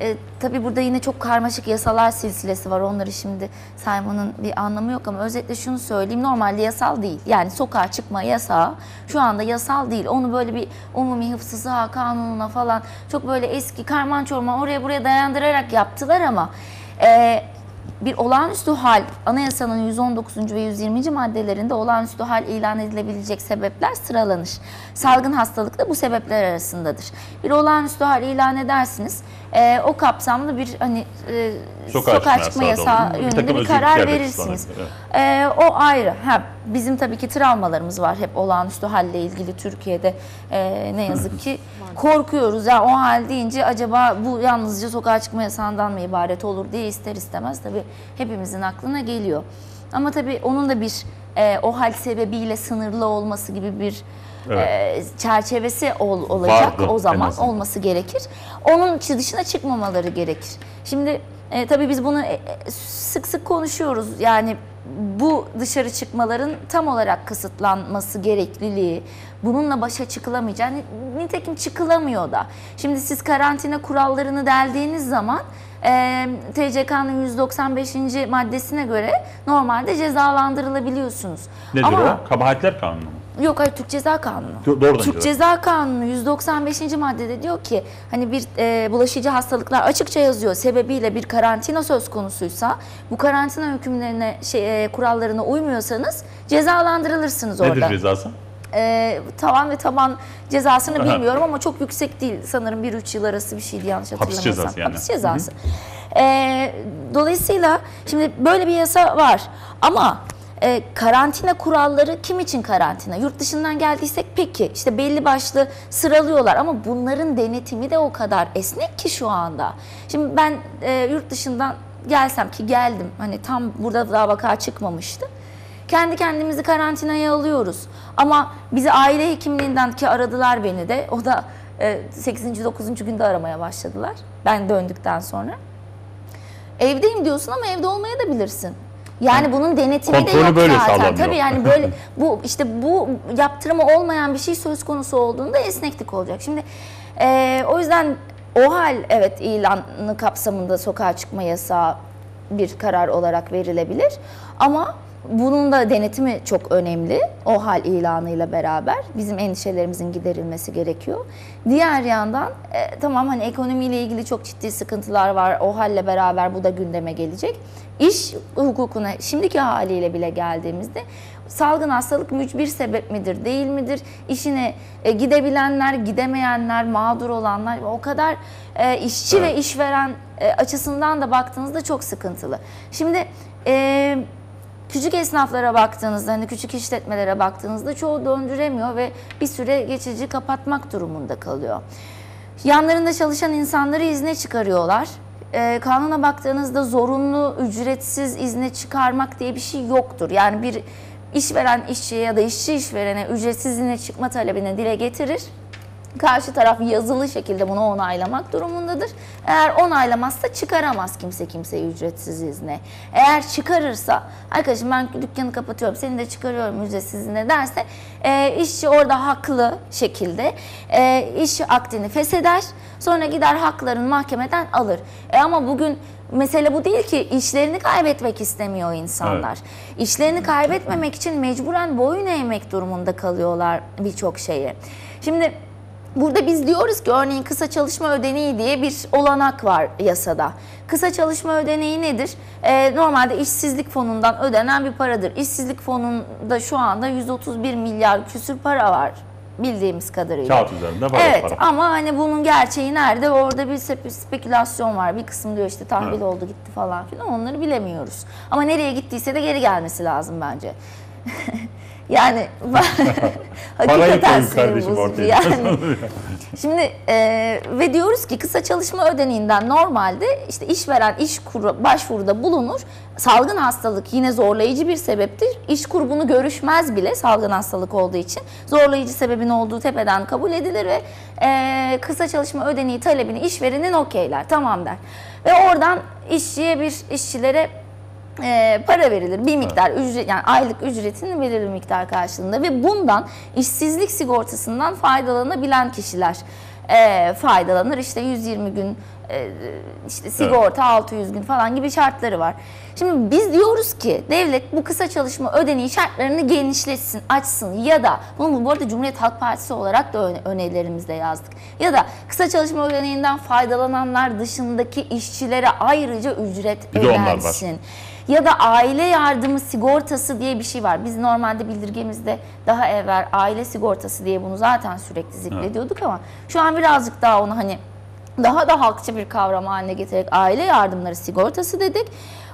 e, tabii burada yine çok karmaşık yasalar silsilesi var. Onları şimdi saymanın bir anlamı yok ama özetle şunu söyleyeyim. Normalde yasal değil. Yani sokağa çıkma yasağı şu anda yasal değil. Onu böyle bir umumi hıfzı sıha kanununa falan çok böyle eski karman çorman oraya buraya dayandırarak yaptılar ama e, bir olağanüstü hal anayasanın yüz on dokuzuncu ve yüz yirminci maddelerinde olağanüstü hal ilan edilebilecek sebepler sıralanır. Salgın hastalık da bu sebepler arasındadır. Bir olağanüstü hal ilan edersiniz. E, o kapsamlı bir hani e, sokağa, sokağa çıkma yasağı yönünde bir, bir karar verirsiniz. E, o ayrı. Ha, bizim tabii ki travmalarımız var hep olağanüstü halle ilgili Türkiye'de e, ne yazık ki korkuyoruz. Yani o hal deyince acaba bu yalnızca sokağa çıkma yasağından mı ibaret olur diye ister istemez tabii hepimizin aklına geliyor. Ama tabii onun da bir e, o hal sebebiyle sınırlı olması gibi bir evet. çerçevesi ol, olacak vardı, o zaman olması gerekir. Onun dışına çıkmamaları gerekir. Şimdi e, tabii biz bunu e, sık sık konuşuyoruz. Yani bu dışarı çıkmaların tam olarak kısıtlanması gerekliliği, bununla başa çıkılamayacağı, nitekim çıkılamıyor da. Şimdi siz karantina kurallarını deldiğiniz zaman e, T C K'nın yüz doksan beşinci maddesine göre normalde cezalandırılabiliyorsunuz. Nedir Ama, o? Kabahatler kanunu mu? Yok, hayır, Türk Ceza Kanunu. Doğrudan Türk ceza. Ceza Kanunu yüz doksan beşinci maddede diyor ki hani bir e, bulaşıcı hastalıklar açıkça yazıyor sebebiyle bir karantina söz konusuysa bu karantina hükümlerine şey, e, kurallarına uymuyorsanız cezalandırılırsınız orada. Nedir cezası? E, tavan ve taban cezasını Aha. bilmiyorum ama çok yüksek değil. Sanırım bir üç yıl arası bir şeydi, yanlış hatırlamıyorsam. Hapis cezası yani. Hapis cezası. E, dolayısıyla şimdi böyle bir yasa var ama E, karantina kuralları kim için karantina? Yurt dışından geldiysek peki, işte belli başlı sıralıyorlar ama bunların denetimi de o kadar esnek ki şu anda. Şimdi ben e, yurt dışından gelsem ki geldim, hani tam burada daha vaka çıkmamıştı. Kendi kendimizi karantinaya alıyoruz ama bizi aile hekimliğinden ki aradılar beni de, o da e, sekizinci dokuzuncu günde aramaya başladılar ben döndükten sonra. Evdeyim diyorsun ama evde olmaya da bilirsin. Yani bunun denetimi Kontrolü de yok böyle zaten. Tabii yani böyle bu işte bu yaptırımı olmayan bir şey söz konusu olduğunda esneklik olacak. Şimdi e, o yüzden OHAL evet ilanı kapsamında sokağa çıkma yasağı bir karar olarak verilebilir. Ama bunun da denetimi çok önemli. OHAL ilanıyla beraber bizim endişelerimizin giderilmesi gerekiyor. Diğer yandan e, tamam hani ekonomiyle ilgili çok ciddi sıkıntılar var. OHAL'le beraber bu da gündeme gelecek. İş hukukuna şimdiki haliyle bile geldiğimizde salgın hastalık mücbir sebep midir değil midir? İşine e, gidebilenler, gidemeyenler, mağdur olanlar o kadar e, işçi evet. ve işveren e, açısından da baktığınızda çok sıkıntılı. Şimdi e, küçük esnaflara baktığınızda, hani küçük işletmelere baktığınızda çoğu döndüremiyor ve bir süre geçici kapatmak durumunda kalıyor. Yanlarında çalışan insanları izne çıkarıyorlar. E, kanuna baktığınızda zorunlu, ücretsiz izne çıkarmak diye bir şey yoktur. Yani bir işveren işçiye ya da işçi işverene ücretsiz izne çıkma talebini dile getirir. Karşı taraf yazılı şekilde bunu onaylamak durumundadır. Eğer onaylamazsa çıkaramaz kimse kimseyi ücretsiz izne. Eğer çıkarırsa, arkadaşım ben dükkanı kapatıyorum, seni de çıkarıyorum ücretsiz izne derse e, işçi orada haklı şekilde e, iş akdini fesheder. Sonra gider haklarını mahkemeden alır. E ama bugün mesele bu değil ki, işlerini kaybetmek istemiyor insanlar. Evet. İşlerini kaybetmemek için mecburen boyun eğmek durumunda kalıyorlar birçok şeye. Şimdi burada biz diyoruz ki örneğin kısa çalışma ödeneği diye bir olanak var yasada. Kısa çalışma ödeneği nedir? Ee, normalde işsizlik fonundan ödenen bir paradır. İşsizlik fonunda şu anda yüz otuz bir milyar küsür para var bildiğimiz kadarıyla. Kağıt üzerinde var evet, para. Ama hani bunun gerçeği nerede? Orada bir spekülasyon var. Bir kısım diyor işte tahvil evet. oldu gitti falan filan, onları bilemiyoruz. Ama nereye gittiyse de geri gelmesi lazım bence. Yani hakikaten kardeşim ortaya. Yani. Şimdi e, ve diyoruz ki kısa çalışma ödeneğinden normalde işte işveren iş kuru başvuruda bulunur. Salgın hastalık yine zorlayıcı bir sebeptir. İş kuru bunu görüşmez bile salgın hastalık olduğu için. Zorlayıcı sebebin olduğu tepeden kabul edilir ve e, kısa çalışma ödeneği talebini işverenin okeyler, tamam der. Ve oradan işçiye bir işçilere E, para verilir. Bir miktar evet. ücret, yani aylık ücretinin belirli miktar karşılığında ve bundan işsizlik sigortasından faydalanabilen kişiler e, faydalanır. İşte yüz yirmi gün e, işte sigorta evet. altı yüz gün falan gibi şartları var. Şimdi biz diyoruz ki devlet bu kısa çalışma ödeneği şartlarını genişletsin, açsın ya da bunu bu arada Cumhuriyet Halk Partisi olarak da önerilerimizde yazdık. Ya da kısa çalışma ödeneğinden faydalananlar dışındaki işçilere ayrıca ücret ödensin. Ya da aile yardımı sigortası diye bir şey var. Biz normalde bildirgemizde daha evvel aile sigortası diye bunu zaten sürekli zikrediyorduk evet. ama şu an birazcık daha onu hani daha da halkça bir kavram haline getirerek aile yardımları sigortası dedik.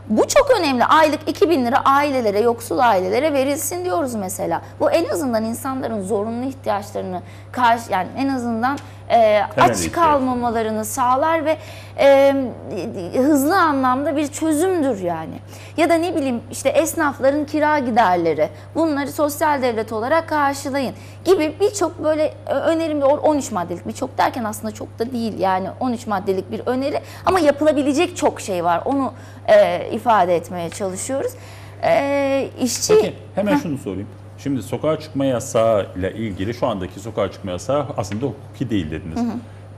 Bu çok önemli. Aylık iki bin lira ailelere, yoksul ailelere verilsin diyoruz mesela. Bu en azından insanların zorunlu ihtiyaçlarını karşı, yani en azından e, aç kalmamalarını sağlar ve e, hızlı anlamda bir çözümdür yani. Ya da ne bileyim işte esnafların kira giderleri, bunları sosyal devlet olarak karşılayın gibi birçok böyle önerimli on üç maddelik birçok derken aslında çok da değil yani on üç maddelik bir öneri ama yapılabilecek çok şey var. Onu e, ifade etmeye çalışıyoruz. E, işçi... Peki, hemen Heh. şunu sorayım. Şimdi sokağa çıkma yasağı ile ilgili şu andaki sokağa çıkma yasağı aslında hukuki değil dediniz. Hı hı.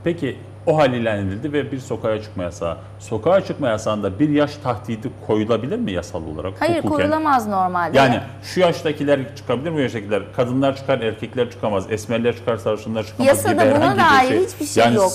Peki OHAL ilan edildi ve bir sokağa çıkma yasağı. Sokağa çıkma yasağında bir yaş tahdidi koyulabilir mi yasal olarak? Hayır, hukuken koyulamaz normalde. Yani şu yaştakiler çıkabilir mi, bu yaştakiler? Kadınlar çıkar, erkekler çıkamaz. Esmerler çıkar, sarışınlar çıkamaz. Yasada buna dair şey, hiçbir şey yani yok.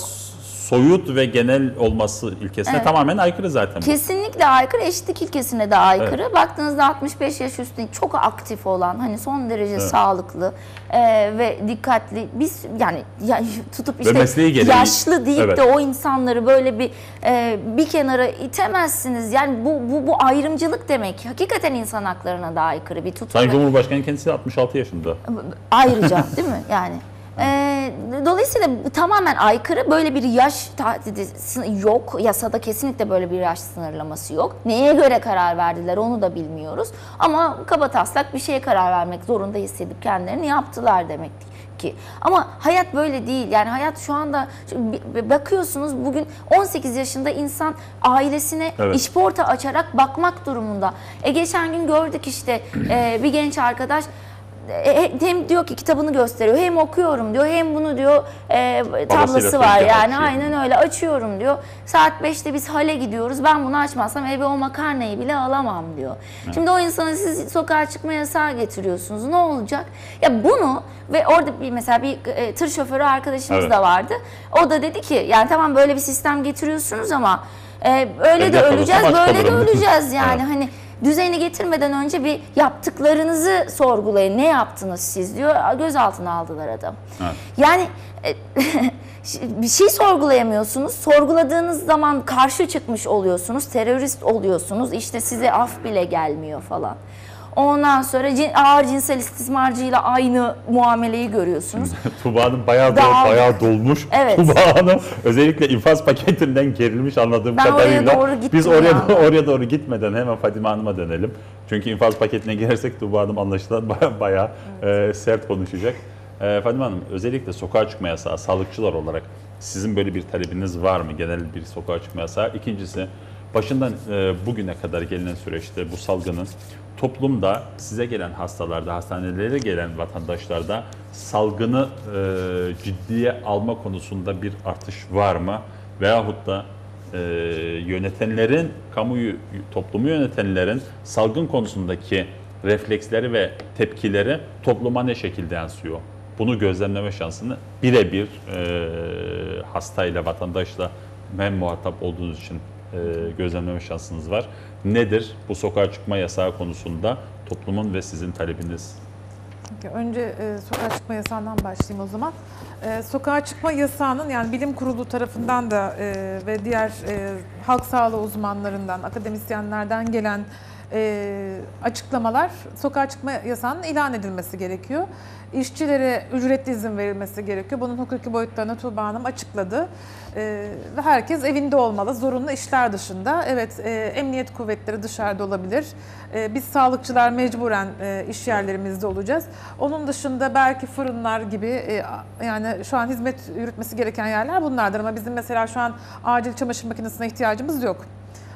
Soyut ve genel olması ilkesine, evet, tamamen aykırı zaten. Kesinlikle aykırı, eşitlik ilkesine de aykırı. Evet. Baktığınızda altmış beş yaş üstü çok aktif olan, hani son derece, evet, sağlıklı e, ve dikkatli. Biz yani ya, tutup işte yaşlı deyip, evet, de o insanları böyle bir e, bir kenara itemezsiniz. Yani bu, bu bu ayrımcılık demek. Hakikaten insan haklarına da aykırı bir tutum. Sayın Cumhurbaşkanı kendisi altmış altı yaşında. Ayrıca değil mi? Yani. Ee, dolayısıyla tamamen aykırı, böyle bir yaş tahdidi yok, yasada kesinlikle böyle bir yaş sınırlaması yok. Neye göre karar verdiler onu da bilmiyoruz ama kabataslak bir şeye karar vermek zorunda hissedip kendilerini yaptılar demek ki. Ama hayat böyle değil yani, hayat şu anda bakıyorsunuz bugün on sekiz yaşında insan ailesine, evet, işporta açarak bakmak durumunda. E, geçen gün gördük işte e, bir genç arkadaş, hem diyor ki kitabını gösteriyor, hem okuyorum diyor, hem bunu diyor e, tablası var yani açıyor. Aynen öyle, açıyorum diyor. Saat beşte biz hale gidiyoruz, ben bunu açmazsam eve o makarnayı bile alamam diyor. Evet. Şimdi o insana siz sokağa çıkma yasağı getiriyorsunuz, ne olacak? Ya bunu ve orada bir, mesela bir e, tır şoförü arkadaşımız, evet, da vardı. O da dedi ki yani tamam böyle bir sistem getiriyorsunuz ama e, öyle de öleceğiz, böyle de öleceğiz yani, evet, hani. Düzeni getirmeden önce bir yaptıklarınızı sorgulayın. Ne yaptınız siz diyor. Gözaltına aldılar adam. Evet. Yani bir şey sorgulayamıyorsunuz. Sorguladığınız zaman karşı çıkmış oluyorsunuz. Terörist oluyorsunuz. İşte size af bile gelmiyor falan. Ondan sonra ağır cinsel istismarcıyla aynı muameleyi görüyorsunuz. Tuba Hanım bayağı, Daha... bayağı dolmuş. Evet. Tuba Hanım özellikle infaz paketinden gerilmiş anladığım ben kadarıyla. Oraya Biz oraya, yani. oraya doğru gitmeden hemen Fadime Hanım'a dönelim. Çünkü infaz paketine girersek Tuba Hanım anlaşılan bayağı, bayağı, evet, e, sert konuşacak. E, Fadime Hanım, özellikle sokağa çıkma yasağı, sağlıkçılar olarak sizin böyle bir talebiniz var mı? Genel bir sokağa çıkma yasağı. İkincisi, başından e, bugüne kadar gelinen süreçte bu salgının toplumda size gelen hastalarda, hastanelere gelen vatandaşlarda salgını e, ciddiye alma konusunda bir artış var mı? Veyahut da e, yönetenlerin, kamuyu, toplumu yönetenlerin salgın konusundaki refleksleri ve tepkileri topluma ne şekilde yansıyor? Bunu gözlemleme şansını birebir e, hastayla, vatandaşla hem muhatap olduğunuz için gözlemleme şansınız var. Nedir bu sokağa çıkma yasağı konusunda toplumun ve sizin talebiniz? Önce sokağa çıkma yasağından başlayayım o zaman. Sokağa çıkma yasağının yani bilim kurulu tarafından da ve diğer halk sağlığı uzmanlarından, akademisyenlerden gelen açıklamalar, sokağa çıkma yasağının ilan edilmesi gerekiyor. İşçilere ücretli izin verilmesi gerekiyor. Bunun hukuki boyutlarını Tuba Hanım açıkladı. Ee, ve herkes evinde olmalı, zorunlu işler dışında. Evet, e, emniyet kuvvetleri dışarıda olabilir. E, biz sağlıkçılar mecburen e, iş yerlerimizde olacağız. Onun dışında belki fırınlar gibi, e, yani şu an hizmet yürütmesi gereken yerler bunlardır. Ama bizim mesela şu an acil çamaşır makinesine ihtiyacımız yok.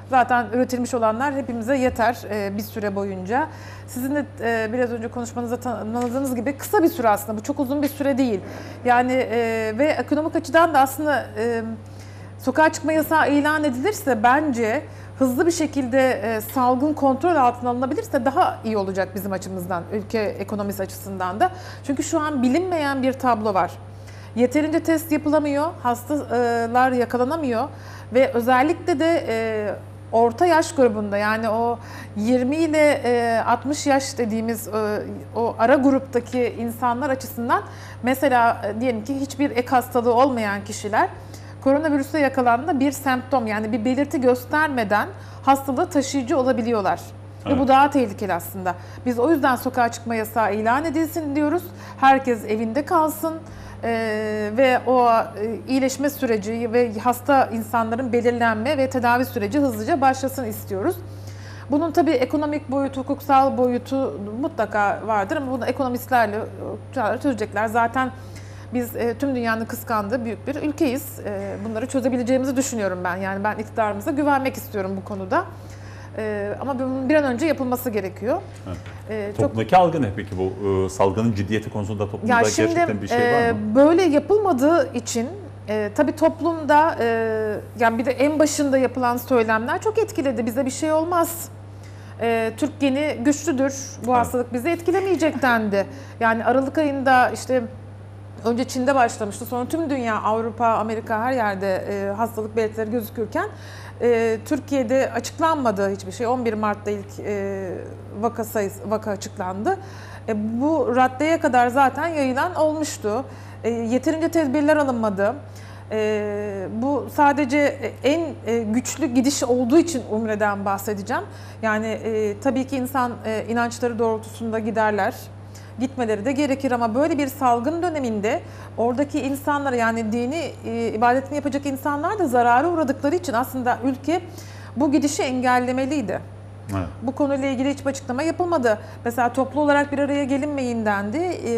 Zaten üretilmiş olanlar hepimize yeter bir süre boyunca. Sizin de biraz önce konuşmanızda tanımladığınız gibi kısa bir süre aslında. Bu çok uzun bir süre değil. Yani ve ekonomik açıdan da aslında sokağa çıkma yasağı ilan edilirse bence hızlı bir şekilde salgın kontrol altına alınabilirse daha iyi olacak bizim açımızdan, ülke ekonomisi açısından da. Çünkü şu an bilinmeyen bir tablo var. Yeterince test yapılamıyor, hastalar yakalanamıyor ve özellikle de orta yaş grubunda, yani o yirmi ile altmış yaş dediğimiz o ara gruptaki insanlar açısından, mesela diyelim ki hiçbir ek hastalığı olmayan kişiler koronavirüse yakalandığında bir semptom, yani bir belirti göstermeden hastalığı taşıyıcı olabiliyorlar. Evet. Ve bu daha tehlikeli aslında. Biz o yüzden sokağa çıkma yasağı ilan edilsin diyoruz. Herkes evinde kalsın. Ee, ve o e, iyileşme süreci ve hasta insanların belirlenme ve tedavi süreci hızlıca başlasın istiyoruz. Bunun tabii ekonomik boyutu, hukuksal boyutu mutlaka vardır ama bunu ekonomistlerle çözecekler. Zaten biz e, tüm dünyanın kıskandığı büyük bir ülkeyiz. E, bunları çözebileceğimizi düşünüyorum ben. Yani ben iktidarımıza güvenmek istiyorum bu konuda. Ee, ama bir an önce yapılması gerekiyor. Evet. Ee, Toplumdaki çok... algı ne peki bu? Ee, salgının ciddiyeti konusunda toplumda ya şimdi, gerçekten bir şey var mı? E, böyle yapılmadığı için E, tabii toplumda e, yani bir de en başında yapılan söylemler çok etkiledi. Bize bir şey olmaz. E, Türk geni güçlüdür. Bu hastalık bizi etkilemeyecek dendi. Yani Aralık ayında işte önce Çin'de başlamıştı. Sonra tüm dünya, Avrupa, Amerika her yerde e, hastalık belirtileri gözükürken e, Türkiye'de açıklanmadı hiçbir şey. on bir Mart'ta ilk e, vaka sayısı, vaka açıklandı. E, bu raddeye kadar zaten yayılan olmuştu. E, yeterince tedbirler alınmadı. E, bu sadece en e, güçlü gidiş olduğu için Umre'den bahsedeceğim. Yani e, tabii ki insan e, inançları doğrultusunda giderler. Gitmeleri de gerekir ama böyle bir salgın döneminde oradaki insanlara, yani dini e, ibadetini yapacak insanlar da zarara uğradıkları için aslında ülke bu gidişi engellemeliydi. Evet. Bu konuyla ilgili hiçbir açıklama yapılmadı. Mesela toplu olarak bir araya gelinmeyin dendi. E,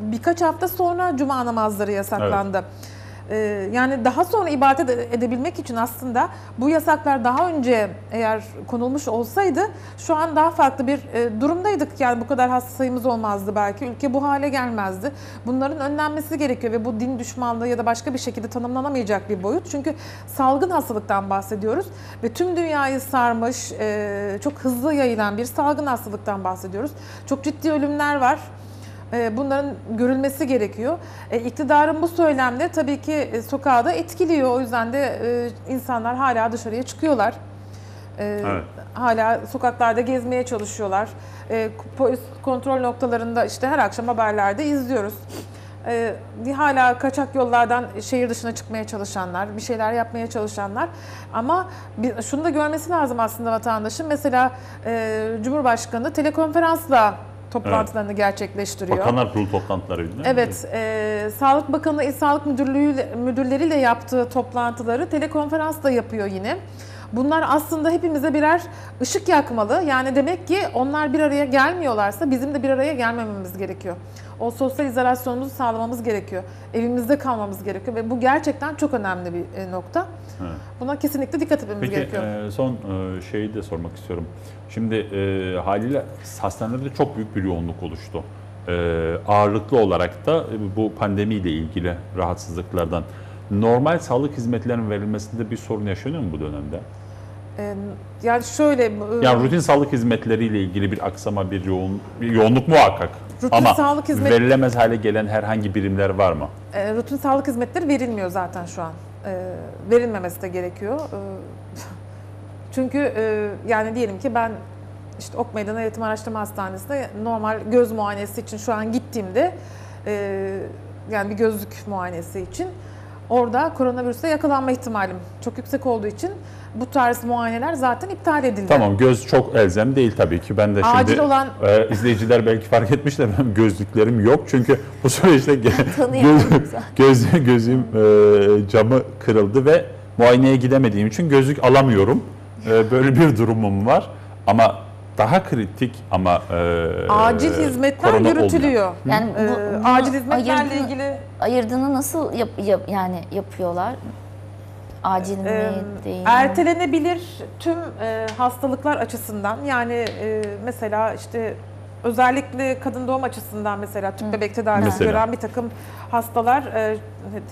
birkaç hafta sonra cuma namazları yasaklandı. Evet. E, yani daha sonra ibadet edebilmek için aslında bu yasaklar daha önce eğer konulmuş olsaydı şu an daha farklı bir e, durumdaydık. Yani bu kadar hasta sayımız olmazdı belki. Ülke bu hale gelmezdi. Bunların önlenmesi gerekiyor ve bu din düşmanlığı ya da başka bir şekilde tanımlanamayacak bir boyut. Çünkü salgın hastalıktan bahsediyoruz ve tüm dünyayı sarmış, e, çok hızlı yayılan bir salgın hastalıktan bahsediyoruz. Çok ciddi ölümler var. Bunların görülmesi gerekiyor. İktidarın bu söylemleri tabii ki sokağı da etkiliyor. O yüzden de insanlar hala dışarıya çıkıyorlar. Evet. Hala sokaklarda gezmeye çalışıyorlar. Polis kontrol noktalarında işte her akşam haberlerde izliyoruz. Hala kaçak yollardan şehir dışına çıkmaya çalışanlar, bir şeyler yapmaya çalışanlar. Ama şunu da görmesi lazım aslında vatandaşın. Mesela Cumhurbaşkanı telekonferansla toplantılarını, evet, gerçekleştiriyor. Bakanlar Kurulu toplantıları. Evet. E, Sağlık Bakanı, İl Sağlık Müdürlüğü müdürleriyle yaptığı toplantıları telekonferansla yapıyor yine. Bunlar aslında hepimize birer ışık yakmalı. Yani demek ki onlar bir araya gelmiyorlarsa bizim de bir araya gelmememiz gerekiyor. O sosyal izolasyonumuzu sağlamamız gerekiyor. Evimizde kalmamız gerekiyor ve bu gerçekten çok önemli bir nokta. Evet. Buna kesinlikle dikkat etmemiz Peki, gerekiyor. Peki son şeyi de sormak istiyorum. Şimdi e, haliyle hastanelerde çok büyük bir yoğunluk oluştu. E, ağırlıklı olarak da bu pandemiyle ilgili rahatsızlıklardan. Normal sağlık hizmetlerinin verilmesinde bir sorun yaşanıyor mu bu dönemde? Yani şöyle... Yani rutin sağlık hizmetleriyle ilgili bir aksama, bir, yoğun, bir yoğunluk muhakkak. Rutin Ama sağlık hizmet... verilemez hale gelen herhangi birimler var mı? E, rutin sağlık hizmetleri verilmiyor zaten şu an. E, verilmemesi de gerekiyor. E, çünkü e, yani diyelim ki ben işte Ok Meydan Eğitim Araştırma Hastanesi'nde normal göz muayenesi için şu an gittiğimde e, yani bir gözlük muayenesi için orada koronavirüse yakalanma ihtimalim çok yüksek olduğu için bu tarz muayeneler zaten iptal edildi. Tamam, göz çok elzem değil tabii ki. Ben de Acil şimdi olan... e, izleyiciler belki fark etmişler, benim gözlüklerim yok. Çünkü bu süreçte göz, göz, gözüm e, camı kırıldı ve muayeneye gidemediğim için gözlük alamıyorum. E, böyle bir durumum var ama... Daha kritik ama e, acil hizmetler yürütülüyor. Yani bu, e, acil hizmetlerle ayırdığını, ilgili ayırdığını nasıl yap, yap, yani yapıyorlar? Acil mi e, değil? Ertelenebilir tüm e, hastalıklar açısından. Yani e, mesela işte özellikle kadın doğum açısından mesela tüp bebek tedavisi gören bir takım hastalar e,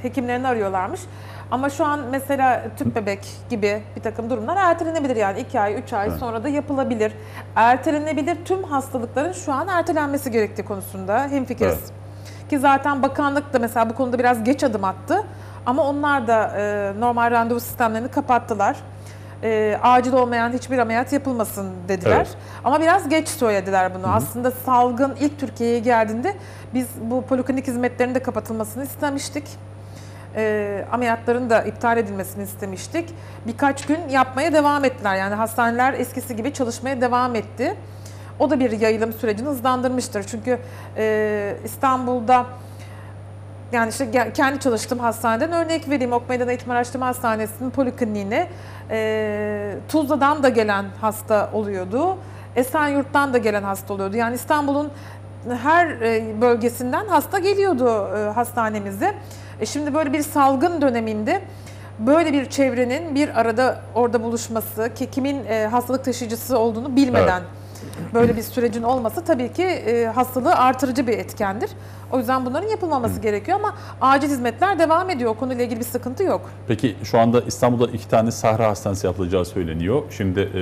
hekimlerini arıyorlarmış. Ama şu an mesela tüp bebek gibi bir takım durumlar ertelenebilir. Yani iki ay, üç ay evet. sonra da yapılabilir. Ertelenebilir tüm hastalıkların şu an ertelenmesi gerektiği konusunda hemfikiriz. Evet. Ki zaten bakanlık da mesela bu konuda biraz geç adım attı. Ama onlar da e, normal randevu sistemlerini kapattılar. E, acil olmayan hiçbir ameliyat yapılmasın dediler. Evet. Ama biraz geç söylediler bunu. Hı. Aslında salgın ilk Türkiye'ye geldiğinde biz bu poliklinik hizmetlerin de kapatılmasını istemiştik. E, ameliyatların da iptal edilmesini istemiştik. Birkaç gün yapmaya devam ettiler. Yani hastaneler eskisi gibi çalışmaya devam etti. O da bir yayılım sürecini hızlandırmıştır. Çünkü e, İstanbul'da yani işte kendi çalıştığım hastaneden örnek vereyim. Ok Meydan Eğitim Araştırma Hastanesi'nin polikliniğine e, Tuzla'dan da gelen hasta oluyordu. Esenyurt'tan da gelen hasta oluyordu. Yani İstanbul'un her bölgesinden hasta geliyordu hastanemize. E şimdi böyle bir salgın döneminde böyle bir çevrenin bir arada orada buluşması ki kimin hastalık taşıyıcısı olduğunu bilmeden, evet, Böyle bir sürecin olması tabii ki e, hastalığı artırıcı bir etkendir. O yüzden bunların yapılmaması Hı. gerekiyor ama acil hizmetler devam ediyor. O konuyla ilgili bir sıkıntı yok. Peki şu anda İstanbul'da iki tane Sahra Hastanesi yapılacağı söyleniyor. Şimdi e,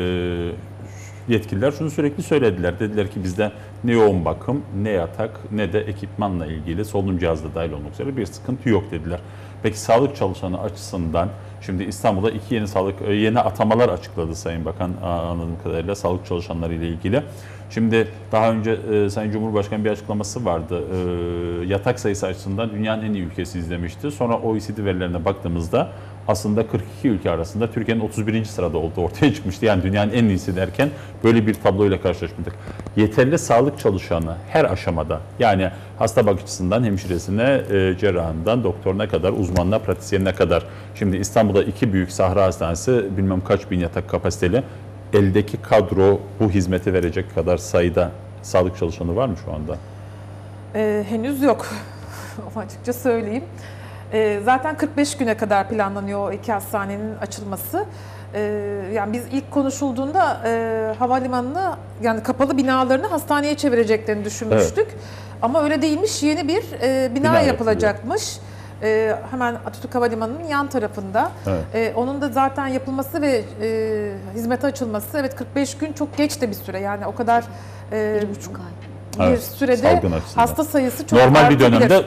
yetkililer şunu sürekli söylediler. Dediler ki bizde ne yoğun bakım, ne yatak, ne de ekipmanla ilgili solunum cihazı dahil olmak üzere bir sıkıntı yok dediler. Peki sağlık çalışanı açısından şimdi İstanbul'da iki yeni sağlık yeni atamalar açıkladı Sayın Bakan anladığım kadarıyla sağlık çalışanları ile ilgili. Şimdi daha önce e, Sayın Cumhurbaşkanı bir açıklaması vardı. E, yatak sayısı açısından dünyanın en iyi ülkesi demişti. Sonra O E C D verilerine baktığımızda aslında kırk iki ülke arasında Türkiye'nin otuz birinci sırada olduğu ortaya çıkmıştı. Yani dünyanın en iyisi derken böyle bir tabloyla karşılaşmıştık. Yeterli sağlık çalışanı her aşamada yani hasta bakıcısından hemşiresine, e, cerrahından doktoruna kadar, uzmanına, pratisyenine kadar. Şimdi İstanbul'da iki büyük Sahra Hastanesi bilmem kaç bin yatak kapasiteli. Eldeki kadro bu hizmeti verecek kadar sayıda sağlık çalışanı var mı şu anda? Ee, henüz yok. Açıkça söyleyeyim. Ee, zaten kırk beş güne kadar planlanıyor iki hastanenin açılması. Ee, yani biz ilk konuşulduğunda e, havalimanını yani kapalı binalarını hastaneye çevireceklerini düşünmüştük. Evet. Ama öyle değilmiş. Yeni bir e, bina, bina yapılacakmış. Yapılıyor. Ee, hemen Atatürk Havalimanı'nın yan tarafında. Evet. Ee, onun da zaten yapılması ve e, hizmete açılması evet kırk beş gün çok geç de bir süre. Yani o kadar e, bir buçuk ay. Bir evet, sürede hasta sayısı çok normal bir dönemde bilir.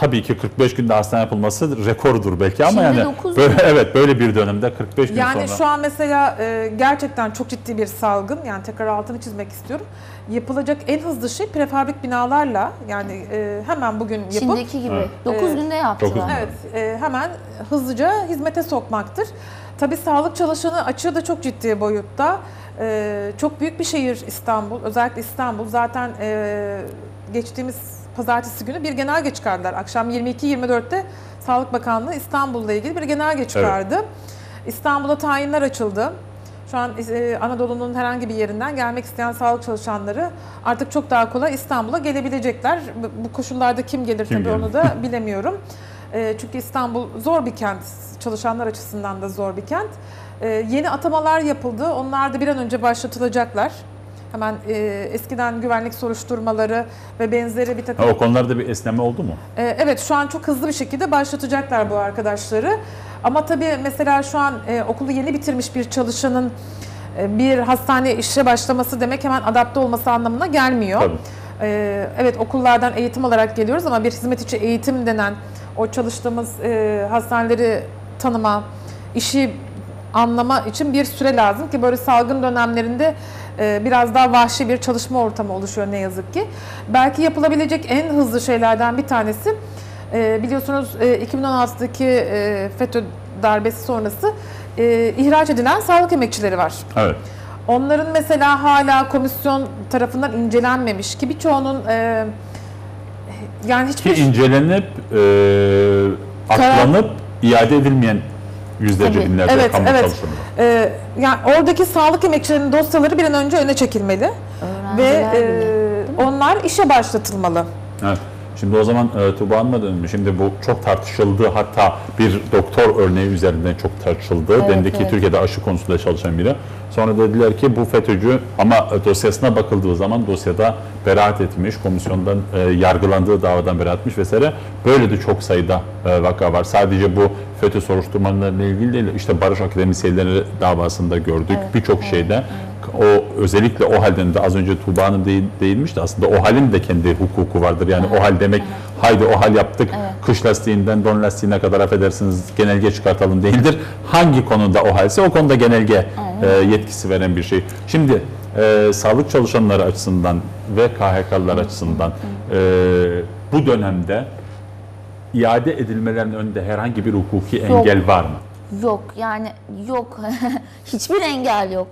Tabii ki kırk beş günde hastane yapılması rekordur belki ama Çin'de yani böyle, evet böyle bir dönemde kırk beş gün yani sonra. Yani şu an mesela e, gerçekten çok ciddi bir salgın yani tekrar altını çizmek istiyorum. Yapılacak en hızlı şey prefabrik binalarla yani e, hemen bugün yapıp. Çin'deki gibi evet. dokuz günde yaptılar. dokuz evet e, hemen hızlıca hizmete sokmaktır. Tabii sağlık çalışanı açığı da çok ciddi boyutta. E, çok büyük bir şehir İstanbul. Özellikle İstanbul zaten e, geçtiğimiz Pazartesi günü bir genelge çıkardılar. Akşam yirmi iki yirmi dörtte Sağlık Bakanlığı İstanbul'la ilgili bir genelge çıkardı. Evet. İstanbul'a tayinler açıldı. Şu an Anadolu'nun herhangi bir yerinden gelmek isteyen sağlık çalışanları artık çok daha kolay İstanbul'a gelebilecekler. Bu koşullarda kim gelir kim tabii gelir? Onu da bilemiyorum. Çünkü İstanbul zor bir kent. Çalışanlar açısından da zor bir kent. Yeni atamalar yapıldı. Onlar da bir an önce başlatılacaklar. Hemen e, eskiden güvenlik soruşturmaları ve benzeri bir takım... Ha, o konularda bir esneme oldu mu? E, evet, şu an çok hızlı bir şekilde başlatacaklar bu arkadaşları. Ama tabii mesela şu an e, okulu yeni bitirmiş bir çalışanın e, bir hastaneye işe başlaması demek hemen adapte olması anlamına gelmiyor. Tabii. E, evet, okullardan eğitim olarak geliyoruz ama bir hizmet içi eğitim denen o çalıştığımız e, hastaneleri tanıma, işi anlama için bir süre lazım ki böyle salgın dönemlerinde biraz daha vahşi bir çalışma ortamı oluşuyor ne yazık ki. Belki yapılabilecek en hızlı şeylerden bir tanesi biliyorsunuz iki bin on altıdaki FETÖ darbesi sonrası ihraç edilen sağlık emekçileri var. Evet. Onların mesela hala komisyon tarafından incelenmemiş ki birçoğunun yani hiçbir... Ki incelenip e, aklanıp Kar iade edilmeyen yüzlerce binlerce evet, kamu evet. çalışanı. Ee, yani oradaki sağlık emekçilerinin dosyaları bir an önce öne çekilmeli. Öğrenciler ve e, onlar işe başlatılmalı. Evet. Şimdi o zaman e, Tuba Hanım'a dönmüş. Şimdi bu çok tartışıldı. Hatta bir doktor örneği üzerinden çok tartışıldı. Evet, Dendi ki evet. Türkiye'de aşı konusunda çalışan biri. Sonra dediler ki bu FETÖ'cü ama dosyasına bakıldığı zaman dosyada beraat etmiş, komisyondan e, yargılandığı davadan beraat etmiş vesaire. Böyle de çok sayıda e, vaka var. Sadece bu FETÖ soruşturmalarıyla ilgili değil. İşte Barış Akademisyenleri davasında gördük. Evet, birçok evet, şeyde. Evet. O özellikle O H Al'den de az önce Tuba Hanım değinmişti. Aslında O H Al'in de kendi hukuku vardır. Yani evet, O H Al demek evet. haydi O H Al yaptık. Evet. Kış lastiğinden don lastiğine kadar affedersiniz genelge çıkartalım değildir. Hangi konuda O H Al ise o konuda genelge evet. e, yetkisi veren bir şey. Şimdi e, sağlık çalışanları açısından ve K H K'lılar evet. açısından evet. E, bu dönemde iade edilmelerin önünde herhangi bir hukuki yok. Engel var mı? Yok yani yok. Hiçbir engel yok.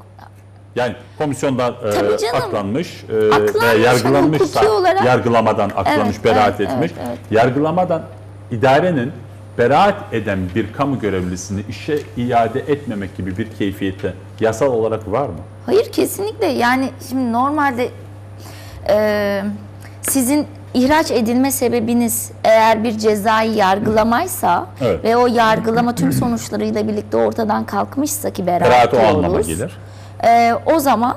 Yani komisyonda e, aklanmış, e, aklanmış ve yargılanmışsa olarak... yargılamadan aklanmış, evet, beraat evet, etmiş. Evet, evet. Yargılamadan idarenin beraat eden bir kamu görevlisini işe iade etmemek gibi bir keyfiyeti yasal olarak var mı? Hayır kesinlikle. Yani şimdi normalde e, sizin ihraç edilme sebebiniz eğer bir cezai yargılamaysa evet. ve o yargılama tüm sonuçlarıyla birlikte ortadan kalkmışsa ki beraat, beraat o anlama gelir. Ee, o zaman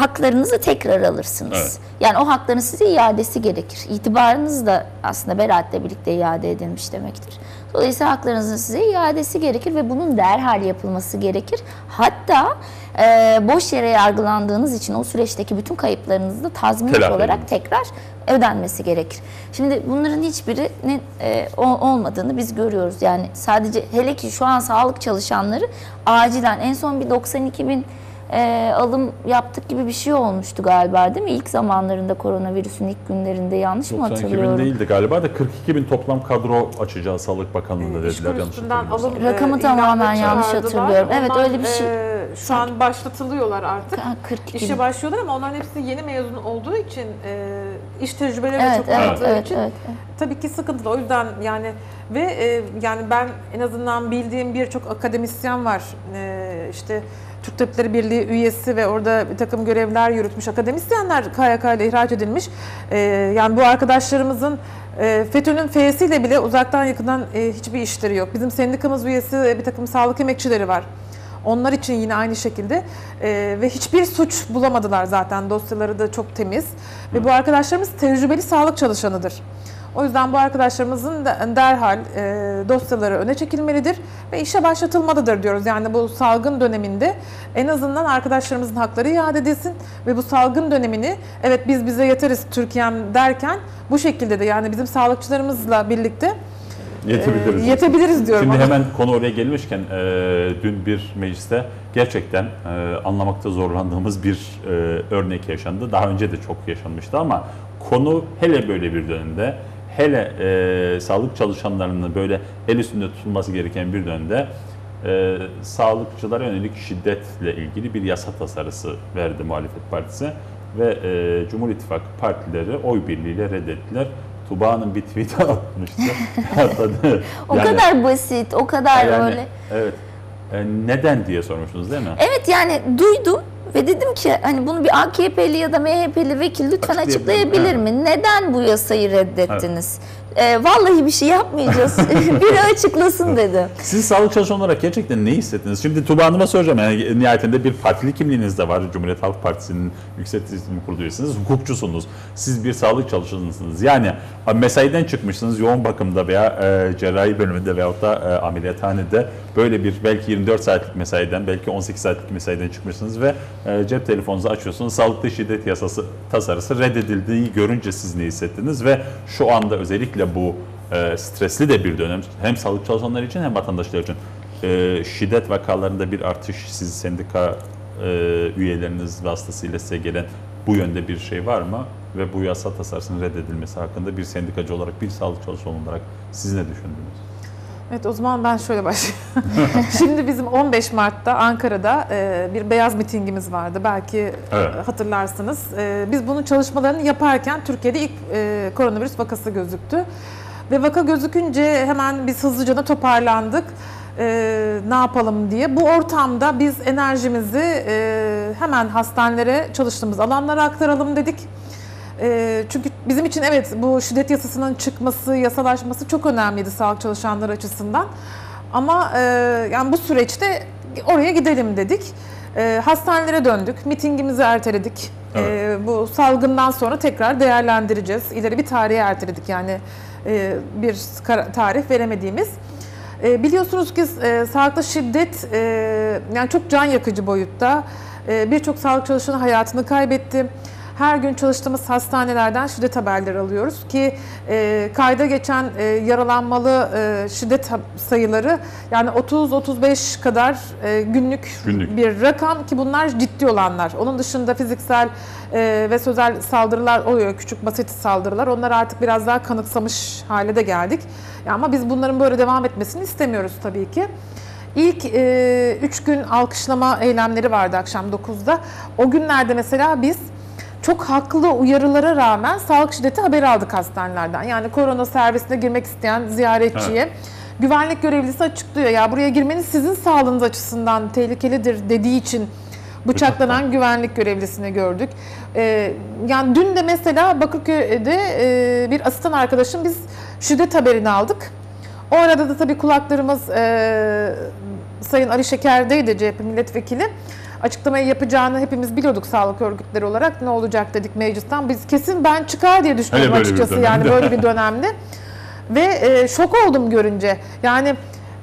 haklarınızı tekrar alırsınız. Evet. Yani o hakların size iadesi gerekir. İtibarınız da aslında beraatle birlikte iade edilmiş demektir. Dolayısıyla haklarınızın size iadesi gerekir ve bunun derhal yapılması gerekir. Hatta e, boş yere yargılandığınız için o süreçteki bütün kayıplarınızı da tazmin olarak tekrar ödenmesi gerekir. Şimdi bunların hiçbirinin e, olmadığını biz görüyoruz. Yani sadece, hele ki şu an sağlık çalışanları acilen, en son bir doksan iki bin E, alım yaptık gibi bir şey olmuştu galiba, değil mi? İlk zamanlarında, koronavirüsün ilk günlerinde, yanlış mı hatırlıyorum? doksan iki bin değildi galiba da kırk iki bin toplam kadro açacağız Sağlık Bakanlığı'nda dediler. Alım, rakamı e, tamamen yanlış hatırlıyorum. Ondan, evet, öyle bir şey. E, şu an başlatılıyorlar artık. İşe başlıyorlar ama onların hepsi yeni mezun olduğu için e, iş tecrübeleri evet, çok evet, olduğu evet, için evet, evet. tabii ki sıkıntılı. O yüzden yani ve e, yani ben en azından bildiğim birçok akademisyen var. E, işte Türk Tabipleri Birliği üyesi ve orada bir takım görevler yürütmüş akademisyenler K Y K ile ihraç edilmiş. Ee, yani bu arkadaşlarımızın e, FETÖ'nün F'siyle bile uzaktan yakından e, hiçbir işleri yok. Bizim sendikamız üyesi bir takım sağlık emekçileri var. Onlar için yine aynı şekilde e, ve hiçbir suç bulamadılar zaten. Dosyaları da çok temiz. Ve bu arkadaşlarımız tecrübeli sağlık çalışanıdır. O yüzden bu arkadaşlarımızın da derhal e, dosyaları öne çekilmelidir ve işe başlatılmalıdır diyoruz. Yani bu salgın döneminde en azından arkadaşlarımızın hakları iade edilsin ve bu salgın dönemini, evet biz bize yeteriz Türkiye'm derken, bu şekilde de yani bizim sağlıkçılarımızla birlikte yetebiliriz, e, yetebiliriz diyorum. Şimdi hemen konu oraya gelmişken e, dün bir mecliste gerçekten e, anlamakta zorlandığımız bir e, örnek yaşandı. Daha önce de çok yaşanmıştı ama konu hele böyle bir dönemde, hele e, sağlık çalışanlarının böyle el üstünde tutulması gereken bir dönemde e, sağlıkçılara yönelik şiddetle ilgili bir yasa tasarısı verdi Muhalefet Partisi ve e, Cumhur İttifakı partileri oy birliğiyle reddettiler. Tuba'nın bir tweet'i atmıştı. yani, o kadar basit, o kadar yani, öyle. Evet. E, neden diye sormuştunuz değil mi? Evet, yani duydum. Ve dedim ki hani bunu bir A K P'li ya da M H P'li vekil lütfen açıklayabilir mi? Evet. Neden bu yasayı reddettiniz? Evet. E, vallahi bir şey yapmayacağız. Biri açıklasın dedi. Siz sağlık çalışan olarak gerçekten ne hissettiniz? Şimdi Tuba Hanım'a soracağım. Yani nihayetinde bir partili kimliğiniz de var. Cumhuriyet Halk Partisi'nin Yüksek Disiplin Kurulu üyesiniz, hukukçusunuz. Siz bir sağlık çalışanısınız. Yani mesaiden çıkmışsınız, yoğun bakımda veya e, cerrahi bölümünde veyahut da e, ameliyathanede böyle bir belki yirmi dört saatlik mesaiden, belki on sekiz saatlik mesaiden çıkmışsınız ve cep telefonunuzu açıyorsunuz. Sağlıkta şiddet yasası tasarısı reddedildiği görünce siz ne hissettiniz ve şu anda özellikle bu e, stresli de bir dönem, hem sağlık çalışanları için hem vatandaşlar için e, şiddet vakalarında bir artış, siz sendika e, üyeleriniz vasıtasıyla size gelen bu yönde bir şey var mı? Ve bu yasa tasarısının reddedilmesi hakkında bir sendikacı olarak, bir sağlık çalışanı olarak siz ne düşündünüz? Evet, o zaman ben şöyle başlayayım. Şimdi bizim on beş Mart'ta Ankara'da bir beyaz mitingimiz vardı. Belki evet. hatırlarsınız. Biz bunun çalışmalarını yaparken Türkiye'de ilk koronavirüs vakası gözüktü. Ve vaka gözükünce hemen biz hızlıca da toparlandık. Ne yapalım diye. Bu ortamda biz enerjimizi hemen hastanelere, çalıştığımız alanlara aktaralım dedik. Çünkü bizim için evet bu şiddet yasasının çıkması, yasalaşması çok önemliydi sağlık çalışanları açısından. Ama yani bu süreçte oraya gidelim dedik. Hastanelere döndük, mitingimizi erteledik. Evet. Bu salgından sonra tekrar değerlendireceğiz. İleri bir tarihe erteledik, yani bir tarih veremediğimiz. Biliyorsunuz ki sağlıkta şiddet yani çok can yakıcı boyutta. Birçok sağlık çalışanı hayatını kaybetti. Her gün çalıştığımız hastanelerden şiddet haberleri alıyoruz ki e, kayda geçen e, yaralanmalı e, şiddet sayıları yani otuz otuz beş kadar e, günlük, günlük bir rakam ki bunlar ciddi olanlar. Onun dışında fiziksel e, ve sözel saldırılar oluyor, küçük basit saldırılar. Onlar artık biraz daha kanıksamış hale de geldik. Ya ama biz bunların böyle devam etmesini istemiyoruz tabii ki. İlk e, üç gün alkışlama eylemleri vardı akşam dokuzda. O günlerde mesela biz çok haklı uyarılara rağmen sağlık şiddeti haberi aldık hastanelerden. Yani korona servisine girmek isteyen ziyaretçiye evet. güvenlik görevlisi açıklıyor. Ya buraya girmeniz sizin sağlığınız açısından tehlikelidir dediği için bıçaklanan evet. güvenlik görevlisini gördük. Ee, yani dün de mesela Bakırköy'de e, bir asistan arkadaşım biz şiddet haberini aldık. O arada da tabii kulaklarımız e, Sayın Ali Şeker'deydi, C H P milletvekili. açıklamayı yapacağını hepimiz biliyorduk sağlık örgütleri olarak. Ne olacak dedik meclisten. Biz kesin ben çıkar diye düşünüyorum açıkçası. Yani böyle bir dönemde. Ve e, şok oldum görünce. Yani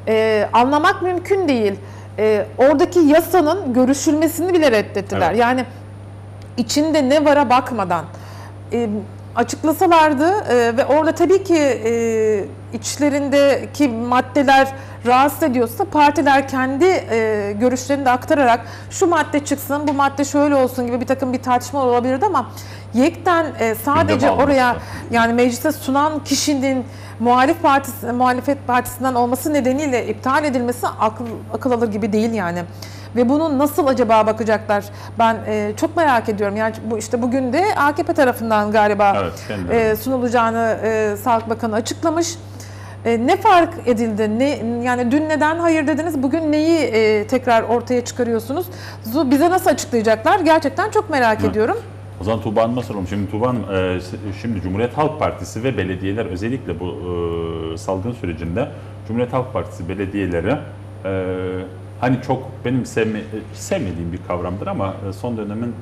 e, anlamak mümkün değil. E, oradaki yasanın görüşülmesini bile reddettiler. Evet. Yani içinde ne vara bakmadan e, açıklasalardı e, ve orada tabii ki e, içlerindeki maddeler rahatsız ediyorsa partiler kendi e, görüşlerini de aktararak şu madde çıksın, bu madde şöyle olsun gibi bir takım bir tartışma olabilirdi ama yekten e, sadece oraya yani meclise sunan kişinin muhalif partisi, muhalefet partisinden olması nedeniyle iptal edilmesi akıl, akıl alır gibi değil yani. Ve bunu nasıl acaba bakacaklar? Ben e, çok merak ediyorum. Yani bu işte bugün de A K P tarafından galiba evet, e, sunulacağını e, Sağlık Bakanı açıklamış. E, ne fark edildi? Ne, yani dün neden hayır dediniz? Bugün neyi e, tekrar ortaya çıkarıyorsunuz? Bize nasıl açıklayacaklar? Gerçekten çok merak Hı. ediyorum. O zaman Tuba Hanım'a soralım. Şimdi Tuba Hanım, e, şimdi Cumhuriyet Halk Partisi ve belediyeler özellikle bu e, salgın sürecinde Cumhuriyet Halk Partisi belediyeleri e, hani çok benim sevme, sevmediğim bir kavramdır ama son dönemin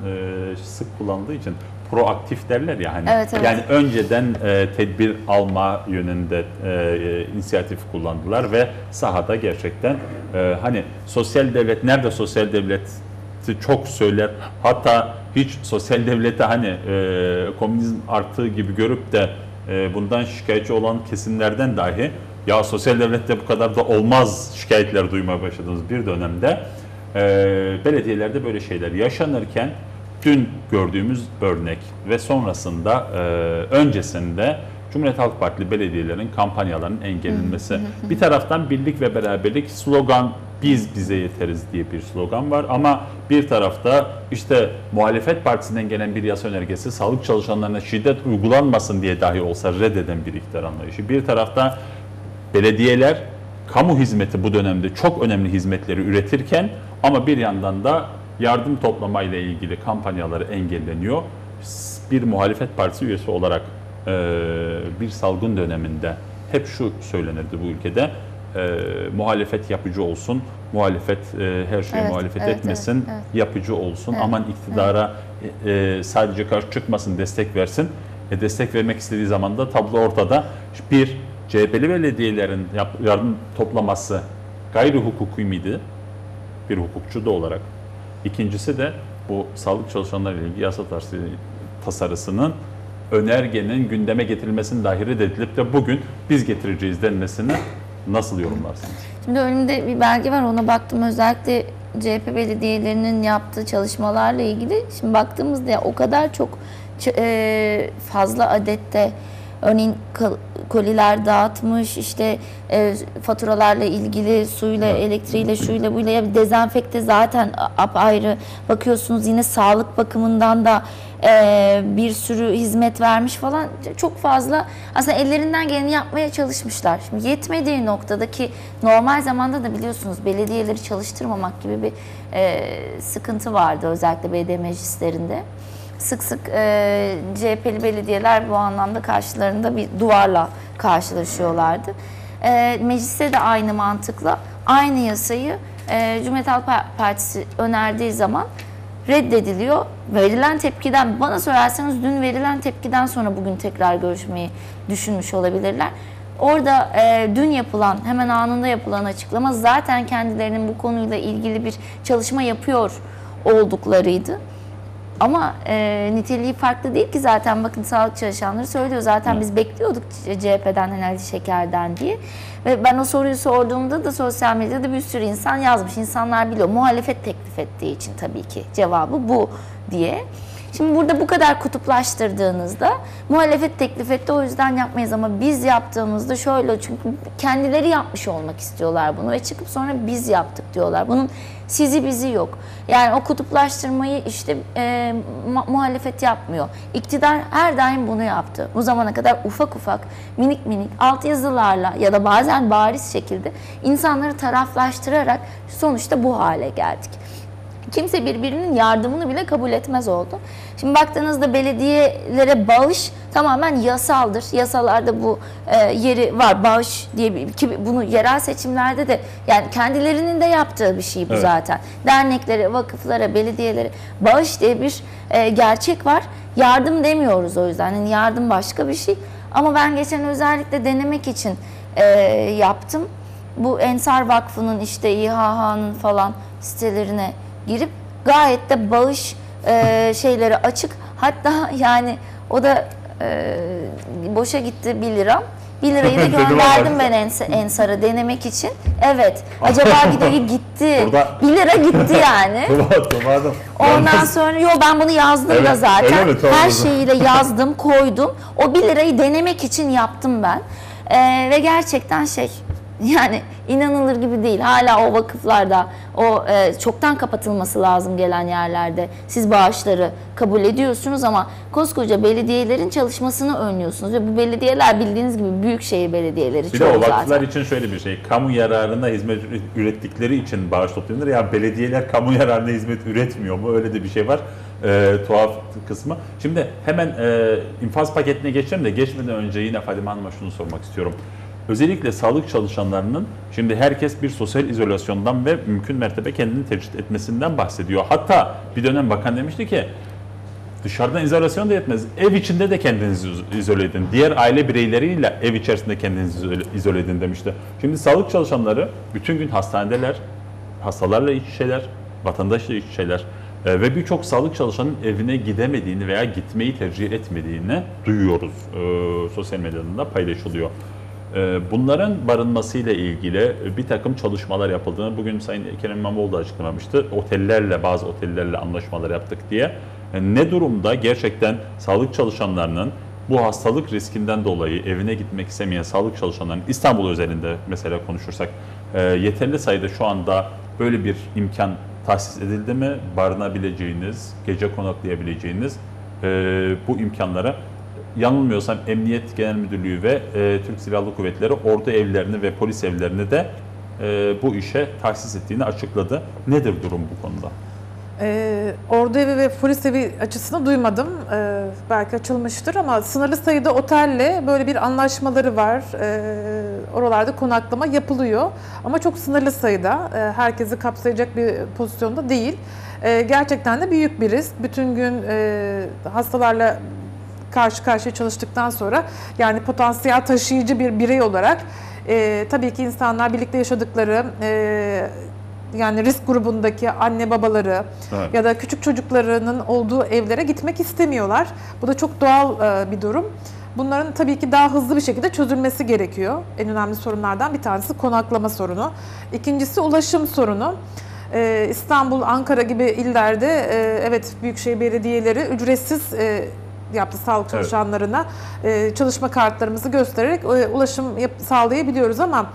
sık kullandığı için proaktif derler ya hani. Evet, evet. Yani önceden tedbir alma yönünde inisiyatif kullandılar ve sahada gerçekten hani sosyal devlet nerede sosyal devleti çok söyler hatta hiç sosyal devlete hani komünizm arttığı gibi görüp de bundan şikayetçi olan kesimlerden dahi ya sosyal devlette bu kadar da olmaz şikayetler duymaya başladığımız bir dönemde e, belediyelerde böyle şeyler yaşanırken dün gördüğümüz örnek ve sonrasında e, öncesinde Cumhuriyet Halk Partili belediyelerin kampanyalarının engellenmesi. Bir taraftan birlik ve beraberlik slogan biz bize yeteriz diye bir slogan var ama bir tarafta işte muhalefet partisinden gelen bir yasa önergesi sağlık çalışanlarına şiddet uygulanmasın diye dahi olsa reddeden bir iktidar anlayışı. Bir tarafta belediyeler kamu hizmeti bu dönemde çok önemli hizmetleri üretirken ama bir yandan da yardım toplamayla ilgili kampanyaları engelleniyor. Bir muhalefet partisi üyesi olarak e, bir salgın döneminde hep şu söylenirdi bu ülkede e, muhalefet yapıcı olsun, muhalefet e, her şeye evet, muhalefet evet, etmesin, evet, evet. yapıcı olsun evet, aman iktidara evet. e, sadece karşı çıkmasın destek versin. E, destek vermek istediği zaman da tablo ortada. Bir C H P'li belediyelerin yardım toplaması gayri hukuki miydi? Bir hukukçu da olarak. İkincisi de bu sağlık çalışanları ile ilgili yasa tasarısının önergenin gündeme getirilmesinin dahi reddedilip de bugün biz getireceğiz denmesini nasıl yorumlarsınız? Şimdi önümde bir belge var ona baktım özellikle C H P belediyelerinin yaptığı çalışmalarla ilgili. Şimdi baktığımızda ya, o kadar çok fazla adette örneğin koliler dağıtmış, işte e, faturalarla ilgili, suyla, elektriğiyle, şuyla, buyla, dezenfekte zaten apayrı. Bakıyorsunuz yine sağlık bakımından da e, bir sürü hizmet vermiş falan. Çok fazla aslında ellerinden geleni yapmaya çalışmışlar. Şimdi yetmediği noktadaki normal zamanda da biliyorsunuz belediyeleri çalıştırmamak gibi bir e, sıkıntı vardı özellikle belediye meclislerinde. Sık sık e, C H P'li belediyeler bu anlamda karşılarında bir duvarla karşılaşıyorlardı. E, mecliste de aynı mantıkla aynı yasayı e, Cumhuriyet Halk Partisi önerdiği zaman reddediliyor. Verilen tepkiden, bana sorarsanız dün verilen tepkiden sonra bugün tekrar görüşmeyi düşünmüş olabilirler. Orada e, dün yapılan, hemen anında yapılan açıklama zaten kendilerinin bu konuyla ilgili bir çalışma yapıyor olduklarıydı. Ama e, niteliği farklı değil ki zaten bakın sağlık çalışanları söylüyor zaten biz bekliyorduk C H P'den herhalde şekerden diye. Ve ben o soruyu sorduğumda da sosyal medyada bir sürü insan yazmış. İnsanlar biliyor muhalefet teklif ettiği için tabii ki cevabı bu diye. Şimdi burada bu kadar kutuplaştırdığınızda muhalefet teklif etti o yüzden yapmayız ama biz yaptığımızda şöyle çünkü kendileri yapmış olmak istiyorlar bunu ve çıkıp sonra biz yaptık diyorlar. Bunun sizi bizi yok. Yani o kutuplaştırmayı işte e, muhalefet yapmıyor. İktidar her daim bunu yaptı. Bu zamana kadar ufak ufak minik minik altyazılarla ya da bazen bariz şekilde insanları taraflaştırarak sonuçta bu hale geldik. Kimse birbirinin yardımını bile kabul etmez oldu. Şimdi baktığınızda belediyelere bağış tamamen yasaldır. Yasalarda bu e, yeri var, bağış diye bir, ki bunu yerel seçimlerde de yani kendilerinin de yaptığı bir şey bu, evet, zaten. Derneklere, vakıflara, belediyelere bağış diye bir e, gerçek var. Yardım demiyoruz o yüzden. Yani yardım başka bir şey. Ama ben geçen özellikle denemek için e, yaptım. Bu Ensar Vakfı'nın işte İHH'nın falan sitelerine girip gayet de bağış e, şeyleri açık. Hatta yani o da e, boşa gitti bir lira. bir lirayı da gönderdim ben Ensar'a denemek için. Evet. Acaba gidiyor gitti. bir lira gitti yani. Ondan sonra yo ben bunu yazdım evet, da zaten. Mi, her şeyiyle yazdım, koydum. O bir lirayı denemek için yaptım ben. E, ve gerçekten şey... Yani inanılır gibi değil. Hala o vakıflarda, o e, çoktan kapatılması lazım gelen yerlerde siz bağışları kabul ediyorsunuz ama koskoca belediyelerin çalışmasını önlüyorsunuz. Ve bu belediyeler bildiğiniz gibi büyükşehir belediyeleri çoğu zaten. Bir de o vakıflar zaten için şöyle bir şey, kamu yararına hizmet ürettikleri için bağış toplanır. Ya belediyeler kamu yararına hizmet üretmiyor mu? Öyle de bir şey var. E, tuhaf kısmı. Şimdi hemen e, infaz paketine geçelim de geçmeden önce yine Fadime Hanım'a şunu sormak istiyorum. Özellikle sağlık çalışanlarının şimdi herkes bir sosyal izolasyondan ve mümkün mertebe kendini tecrit etmesinden bahsediyor. Hatta bir dönem bakan demişti ki dışarıdan izolasyon da yetmez. Ev içinde de kendinizi izole edin. Diğer aile bireyleriyle ev içerisinde kendinizi izole edin demişti. Şimdi sağlık çalışanları bütün gün hastanedeler, hastalarla iç içeler, vatandaşla iç içeler ve birçok sağlık çalışanın evine gidemediğini veya gitmeyi tercih etmediğini duyuyoruz. Ee, sosyal medyadan da paylaşılıyor. Bunların barınmasıyla ilgili bir takım çalışmalar yapıldığını bugün Sayın Ekrem İmamoğlu da açıklamıştı. Otellerle, bazı otellerle anlaşmalar yaptık diye. Ne durumda gerçekten sağlık çalışanlarının bu hastalık riskinden dolayı evine gitmek istemeyen sağlık çalışanlarının İstanbul özelinde mesela konuşursak yeterli sayıda şu anda böyle bir imkan tahsis edildi mi? Barınabileceğiniz, gece konaklayabileceğiniz bu imkanlara yanılmıyorsam Emniyet Genel Müdürlüğü ve e, Türk Silahlı Kuvvetleri ordu evlerini ve polis evlerini de e, bu işe tahsis ettiğini açıkladı. Nedir durum bu konuda? E, ordu evi ve polis evi açısını duymadım. E, belki açılmıştır ama sınırlı sayıda otelle böyle bir anlaşmaları var. E, oralarda konaklama yapılıyor ama çok sınırlı sayıda. E, herkesi kapsayacak bir pozisyonda değil. E, gerçekten de büyük bir risk. Bütün gün e, hastalarla karşı karşıya çalıştıktan sonra yani potansiyel taşıyıcı bir birey olarak e, tabii ki insanlar birlikte yaşadıkları e, yani risk grubundaki anne babaları, evet, ya da küçük çocuklarının olduğu evlere gitmek istemiyorlar. Bu da çok doğal e, bir durum. Bunların tabii ki daha hızlı bir şekilde çözülmesi gerekiyor. En önemli sorunlardan bir tanesi konaklama sorunu. İkincisi ulaşım sorunu. E, İstanbul, Ankara gibi illerde e, evet büyükşehir belediyeleri ücretsiz e, yaptı sağlık çalışanlarına, evet, çalışma kartlarımızı göstererek ulaşım sağlayabiliyoruz ama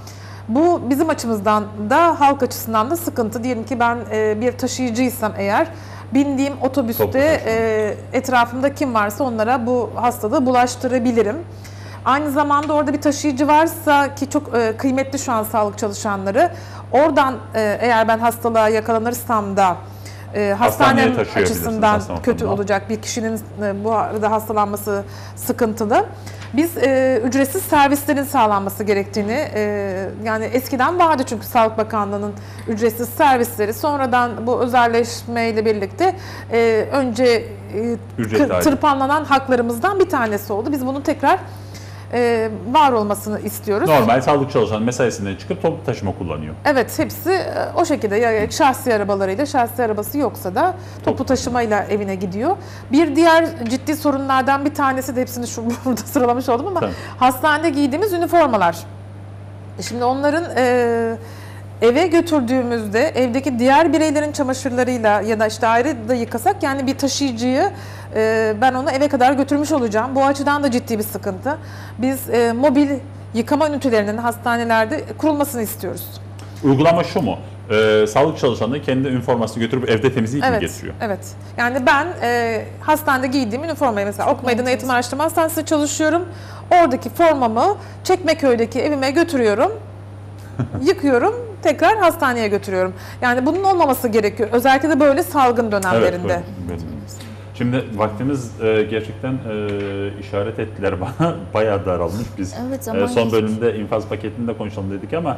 bu bizim açımızdan da halk açısından da sıkıntı. Diyelim ki ben bir taşıyıcıysam eğer bindiğim otobüste etrafımda kim varsa onlara bu hastalığı bulaştırabilirim. Aynı zamanda orada bir taşıyıcı varsa ki çok kıymetli şu an sağlık çalışanları, oradan eğer ben hastalığa yakalanırsam da hastane açısından hastane kötü olacak. Bir kişinin bu arada hastalanması sıkıntılı. Biz e, ücretsiz servislerin sağlanması gerektiğini, e, yani eskiden vardı çünkü Sağlık Bakanlığı'nın ücretsiz servisleri. Sonradan bu özelleşmeyle birlikte e, önce e, tırpanlanan haklarımızdan bir tanesi oldu. Biz bunu tekrar Ee, var olmasını istiyoruz. Normal sağlık çalışan mesaisinden çıkıp toplu taşıma kullanıyor. Evet, hepsi o şekilde. Yani şahsi arabalarıyla, şahsi arabası yoksa da toplu taşımayla evine gidiyor. Bir diğer ciddi sorunlardan bir tanesi de hepsini şu burada sıralamış oldum ama, tamam, hastanede giydiğimiz üniformalar. Şimdi onların e, eve götürdüğümüzde evdeki diğer bireylerin çamaşırlarıyla ya da işte ayrı da yıkasak yani bir taşıyıcıyı e, ben onu eve kadar götürmüş olacağım. Bu açıdan da ciddi bir sıkıntı. Biz e, mobil yıkama ünitelerinin hastanelerde kurulmasını istiyoruz. Uygulama şu mu? Ee, sağlık çalışanı kendi üniformasını götürüp evde temizliği mi, evet, getiriyor? Evet. Yani ben e, hastanede giydiğim üniformayı mesela Ok Meydan Eğitim Araştırma Hastanesi'nde çalışıyorum. Oradaki formamı Çekmeköy'deki evime götürüyorum. Yıkıyorum. tekrar hastaneye götürüyorum. Yani bunun olmaması gerekiyor. Özellikle de böyle salgın dönemlerinde. Evet, evet. Şimdi vaktimiz gerçekten işaret ettiler bana. Bayağı daralmış biz. Evet, son bölümde infaz paketini de konuşalım dedik ama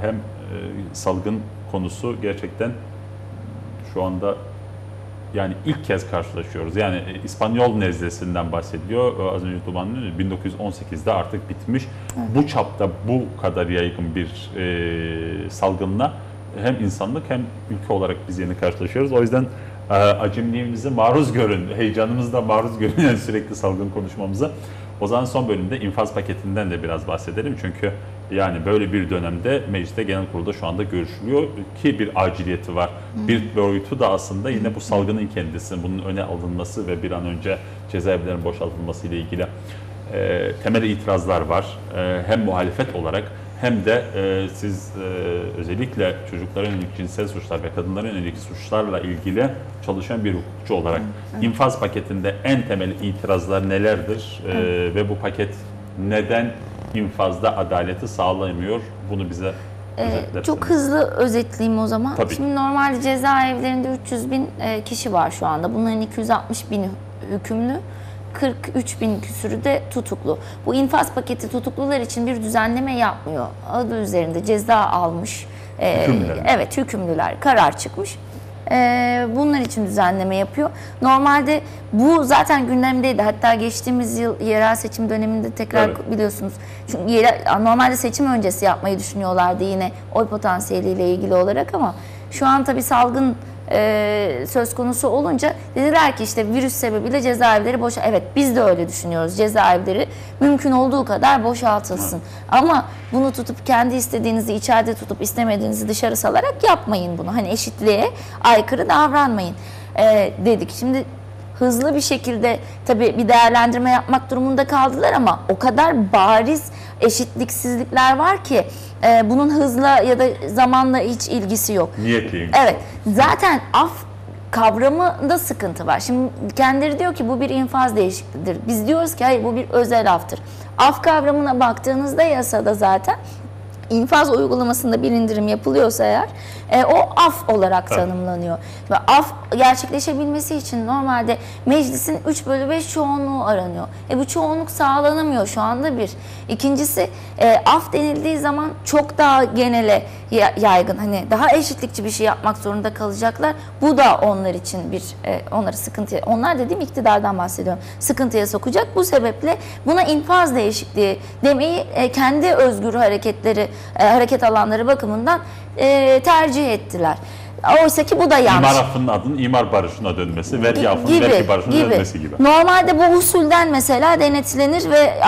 hem salgın konusu gerçekten şu anda yani ilk kez karşılaşıyoruz. Yani İspanyol nezlesinden bahsediyor. Az önce Tuba'nın bin dokuz yüz on sekizde artık bitmiş. Evet. Bu çapta bu kadar yaygın bir e, salgınla hem insanlık hem ülke olarak biz yeni karşılaşıyoruz. O yüzden e, acemiliğimizi maruz görün, heyecanımızı da maruz görün yani sürekli salgın konuşmamızı. O zaman son bölümde infaz paketinden de biraz bahsedelim. Çünkü yani böyle bir dönemde mecliste genel kurulda şu anda görüşülüyor ki bir aciliyeti var. Hmm. Bir boyutu da aslında yine bu salgının kendisi, bunun öne alınması ve bir an önce cezaevlerinin boşaltılması ile ilgili e, temel itirazlar var. E, hem muhalefet olarak hem de e, siz e, özellikle çocuklara yönelik cinsel suçlar ve kadınlara yönelik suçlarla ilgili çalışan bir hukukçu olarak evet. infaz paketinde en temel itirazlar nelerdir evet. e, ve bu paket neden infazda adaleti sağlayamıyor? Bunu bize özetlersiniz. Ee, çok hızlı özetleyeyim o zaman. Tabii. Şimdi normalde cezaevlerinde üç yüz bin kişi var şu anda. Bunların iki yüz altmış bin hükümlü, kırk üç bin küsürü de tutuklu. Bu infaz paketi tutuklular için bir düzenleme yapmıyor. Adı üzerinde ceza almış. Hükümlüler. Evet, hükümlüler. Karar çıkmış. Bunlar için düzenleme yapıyor. Normalde bu zaten gündemdeydi. Hatta geçtiğimiz yıl yerel seçim döneminde tekrar evet. biliyorsunuz. Çünkü yerel, normalde seçim öncesi yapmayı düşünüyorlardı yine oy potansiyeliyle ilgili olarak ama şu an tabii salgın e, söz konusu olunca dediler ki işte virüs sebebiyle cezaevleri boşa. Evet biz de öyle düşünüyoruz. Cezaevleri mümkün olduğu kadar boşaltılsın. Evet. Ama bunu tutup kendi istediğinizi içeride tutup istemediğinizi dışarı salarak yapmayın bunu. Hani eşitliğe aykırı davranmayın e, dedik. Şimdi hızlı bir şekilde tabii bir değerlendirme yapmak durumunda kaldılar ama o kadar bariz eşitliksizlikler var ki e, bunun hızla ya da zamanla hiç ilgisi yok. Niyetli. Evet. Zaten af kavramında sıkıntı var. Şimdi kendileri diyor ki bu bir infaz değişikliğidir. Biz diyoruz ki hayır bu bir özel aftır. Af kavramına baktığınızda yasada zaten infaz uygulamasında bir indirim yapılıyorsa eğer e, o af olarak evet. tanımlanıyor. Ve af gerçekleşebilmesi için normalde meclisin üç bölü beş çoğunluğu aranıyor. E, bu çoğunluk sağlanamıyor şu anda bir. İkincisi e, af denildiği zaman çok daha genele yaygın hani daha eşitlikçi bir şey yapmak zorunda kalacaklar. Bu da onlar için bir e, onları sıkıntıya onlar dediğim iktidardan bahsediyorum. Sıkıntıya sokacak. Bu sebeple buna infaz değişikliği demeyi e, kendi özgür hareketleri E, hareket alanları bakımından e, tercih ettiler. Oysa ki bu da yanlış. İmar affının adının imar barışına dönmesi, vergi affının vergi barışına gibi. dönmesi gibi. Normalde bu usulden mesela denetilenir ve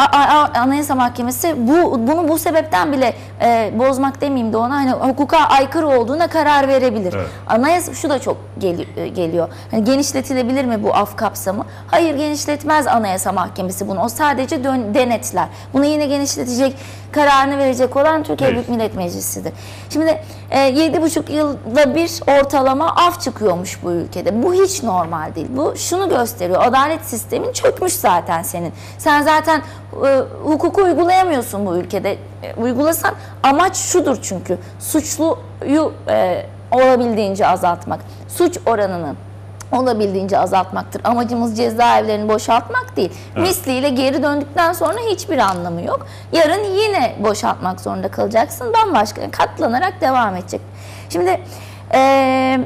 Anayasa Mahkemesi bu bunu bu sebepten bile e, bozmak demeyeyim de ona hani hukuka aykırı olduğuna karar verebilir. Evet. Anayasa şu da çok gel, geliyor. Hani genişletilebilir mi bu af kapsamı? Hayır genişletmez Anayasa Mahkemesi bunu. O sadece dön, denetler. Bunu yine genişletecek kararını verecek olan Türkiye Büyük Millet Meclisi'dir. Şimdi e, yedi buçuk yılda bir ortalama af çıkıyormuş bu ülkede. Bu hiç normal değil. Bu şunu gösteriyor. Adalet sistemin çökmüş zaten senin. Sen zaten e, hukuku uygulayamıyorsun bu ülkede. E, uygulasan amaç şudur çünkü. Suçluyu e, olabildiğince azaltmak. Suç oranını olabildiğince azaltmaktır. Amacımız cezaevlerini boşaltmak değil. Evet. Misliyle geri döndükten sonra hiçbir anlamı yok. Yarın yine boşaltmak zorunda kalacaksın. Bambaşka katlanarak devam edecek. Şimdi Ee,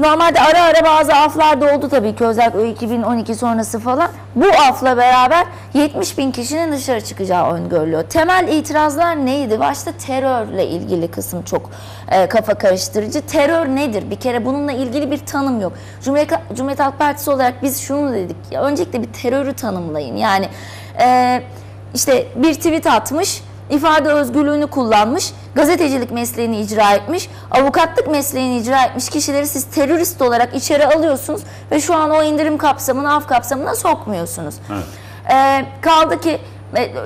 normalde ara ara bazı aflar da oldu tabii ki özellikle o iki bin on iki sonrası falan. Bu afla beraber yetmiş bin kişinin dışarı çıkacağı öngörülüyor. Temel itirazlar neydi? Başta terörle ilgili kısım çok e, kafa karıştırıcı. Terör nedir? Bir kere bununla ilgili bir tanım yok. Cumhuriyet, Cumhuriyet Halk Partisi olarak biz şunu dedik. Ya, öncelikle bir terörü tanımlayın. Yani e, işte bir tweet atmış. İfade özgürlüğünü kullanmış, gazetecilik mesleğini icra etmiş, avukatlık mesleğini icra etmiş kişileri siz terörist olarak içeri alıyorsunuz ve şu an o indirim kapsamına, af kapsamına sokmuyorsunuz. Evet. Ee, kaldı ki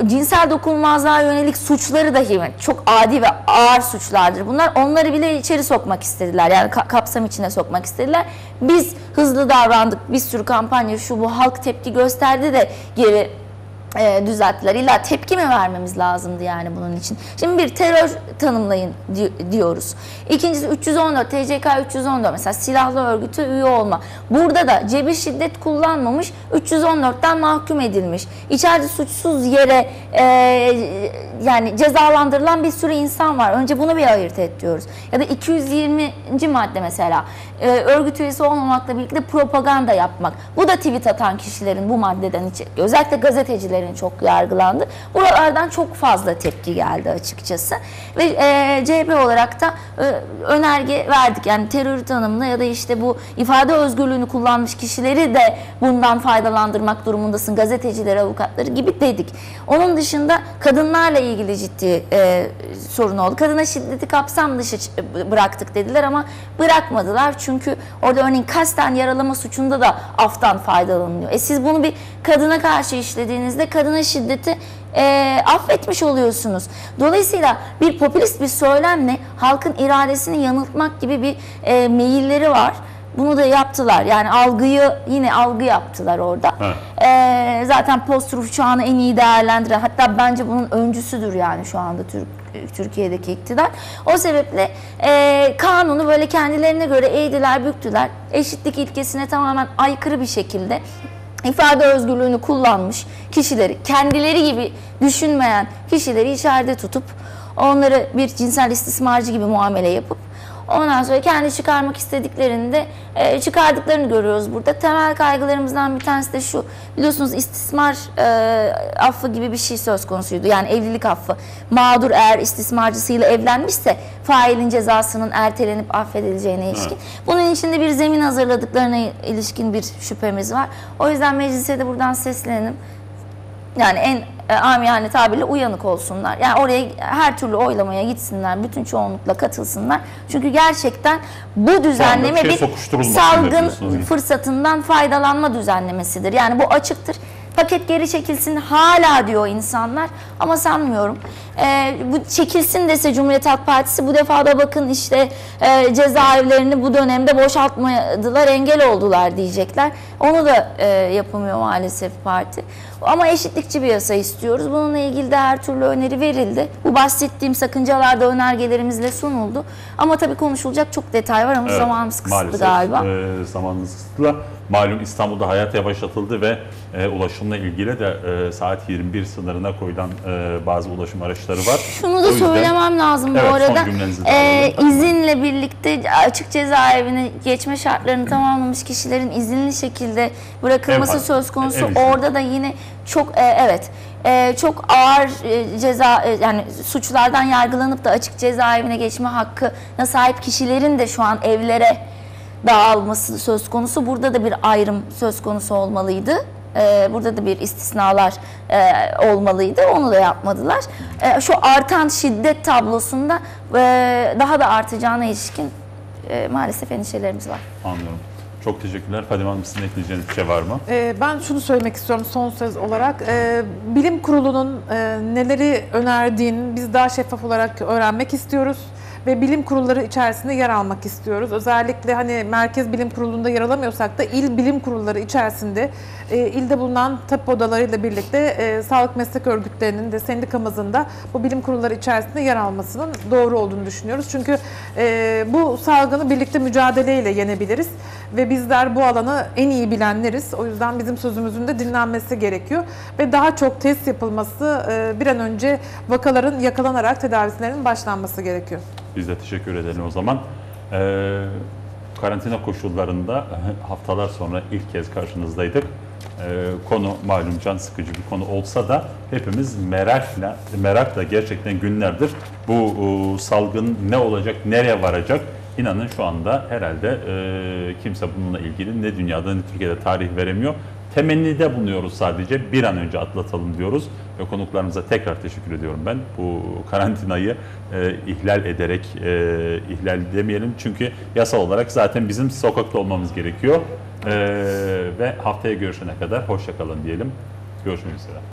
cinsel dokunulmazlığa yönelik suçları dahi yani çok adi ve ağır suçlardır. Bunlar onları bile içeri sokmak istediler. Yani kapsam içine sokmak istediler. Biz hızlı davrandık, bir sürü kampanya şu bu halk tepki gösterdi de geri E, düzelttiler. İlla tepki mi vermemiz lazımdı yani bunun için? Şimdi bir terör tanımlayın di diyoruz. İkincisi üç yüz on dört, T C K üç yüz on dört mesela silahlı örgütü üye olma. Burada da cebi şiddet kullanmamış, üç yüz on dörtten mahkum edilmiş. İçeride suçsuz yere e, yani cezalandırılan bir sürü insan var. Önce bunu bir ayırt et diyoruz. Ya da iki yüz yirminci madde mesela e, örgüt üyesi olmamakla birlikte propaganda yapmak. Bu da tweet atan kişilerin bu maddeden içi, özellikle gazetecilerin çok yargılandı. Buralardan çok fazla tepki geldi açıkçası. Ve e, C H P olarak da e, önerge verdik. Yani terör tanımını ya da işte bu ifade özgürlüğünü kullanmış kişileri de bundan faydalandırmak durumundasın. Gazeteciler, avukatları gibi dedik. Onun dışında kadınlarla ilgili ciddi e, sorun oldu. Kadına şiddeti kapsam dışı bıraktık dediler ama bırakmadılar. Çünkü orada örneğin kasten yaralama suçunda da aftan faydalanılıyor. E siz bunu bir kadına karşı işlediğinizde kadına şiddeti e, affetmiş oluyorsunuz. Dolayısıyla bir popülist bir söylemle halkın iradesini yanıltmak gibi bir e, meyilleri var. Bunu da yaptılar. Yani algıyı yine algı yaptılar orada. Evet. E, zaten post-truth çağını en iyi değerlendiren, hatta bence bunun öncüsüdür yani şu anda Türk, Türkiye'deki iktidar. O sebeple e, kanunu böyle kendilerine göre eğdiler, büktüler. Eşitlik ilkesine tamamen aykırı bir şekilde İfade özgürlüğünü kullanmış kişileri, kendileri gibi düşünmeyen kişileri içeride tutup onları bir cinsel istismarcı gibi muamele yapıp ondan sonra kendi çıkarmak istediklerini de e, çıkardıklarını görüyoruz burada. Temel kaygılarımızdan bir tanesi de şu, biliyorsunuz istismar e, affı gibi bir şey söz konusuydu. Yani evlilik affı. Mağdur eğer istismarcısıyla evlenmişse failin cezasının ertelenip affedileceğine ilişkin. Bunun içinde bir zemin hazırladıklarına ilişkin bir şüphemiz var. O yüzden meclise de buradan seslenelim. Yani en e, amiyane tabirle uyanık olsunlar. Yani oraya her türlü oylamaya gitsinler. Bütün çoğunlukla katılsınlar. Çünkü gerçekten bu düzenleme bir salgın fırsatından faydalanma düzenlemesidir. Yani bu açıktır. Paket geri çekilsin hala diyor insanlar ama sanmıyorum. E, bu çekilsin dese Cumhuriyet Halk Partisi bu defa da bakın işte e, cezaevlerini bu dönemde boşaltmadılar, engel oldular diyecekler. Onu da e, yapamıyor maalesef parti. Ama eşitlikçi bir yasa istiyoruz. Bununla ilgili de her türlü öneri verildi. Bu bahsettiğim sakıncalar da önergelerimizle sunuldu. Ama tabii konuşulacak çok detay var ama evet, zamanımız kısıtlı galiba. E, zamanımız kısıtlı. Malum İstanbul'da hayat yavaşlatıldı ve e, ulaşımla ilgili de e, saat yirmi bir sınırına koyulan e, bazı ulaşım araçları var. Şunu da o yüzden söylemem lazım bu evet, arada. E, izinle birlikte açık cezaevine geçme şartlarını tamamlamış kişilerin izinli şekilde bırakılması en, söz konusu. En, en Orada da yine çok e, evet e, çok ağır e, ceza e, yani suçlardan yargılanıp da açık cezaevine geçme hakkına sahip kişilerin de şu an evlere dağılması söz konusu. Burada da bir ayrım söz konusu olmalıydı. Ee, burada da bir istisnalar e, olmalıydı. Onu da yapmadılar. E, şu artan şiddet tablosunda e, daha da artacağına ilişkin e, maalesef endişelerimiz var. Anlıyorum. Çok teşekkürler. Fadime Hanım, sizin ekleyeceğiniz bir şey var mı? Ee, ben şunu söylemek istiyorum son söz olarak. Ee, bilim kurulunun e, neleri önerdiğini biz daha şeffaf olarak öğrenmek istiyoruz. Ve bilim kurulları içerisinde yer almak istiyoruz. Özellikle hani merkez bilim kurulunda yer alamıyorsak da il bilim kurulları içerisinde e, ilde bulunan tıp odalarıyla birlikte e, sağlık meslek örgütlerinin de sendikamızın da bu bilim kurulları içerisinde yer almasının doğru olduğunu düşünüyoruz. Çünkü e, bu salgını birlikte mücadeleyle yenebiliriz ve bizler bu alanı en iyi bilenleriz. O yüzden bizim sözümüzün de dinlenmesi gerekiyor ve daha çok test yapılması, e, bir an önce vakaların yakalanarak tedavislerinin başlanması gerekiyor. Biz de teşekkür edelim o zaman. Ee, karantina koşullarında haftalar sonra ilk kez karşınızdaydık. Ee, konu malum can sıkıcı bir konu olsa da hepimiz merakla, merakla gerçekten günlerdir bu e, salgın ne olacak, nereye varacak? İnanın şu anda herhalde e, kimse bununla ilgili ne dünyada ne Türkiye'de tarih veremiyor. Temennide bulunuyoruz sadece. Bir an önce atlatalım diyoruz. Ve konuklarımıza tekrar teşekkür ediyorum ben. Bu karantinayı e, ihlal ederek, e, ihlal demeyelim. Çünkü yasal olarak zaten bizim sokakta olmamız gerekiyor. E, ve haftaya görüşene kadar hoşça kalın diyelim. Görüşmek üzere.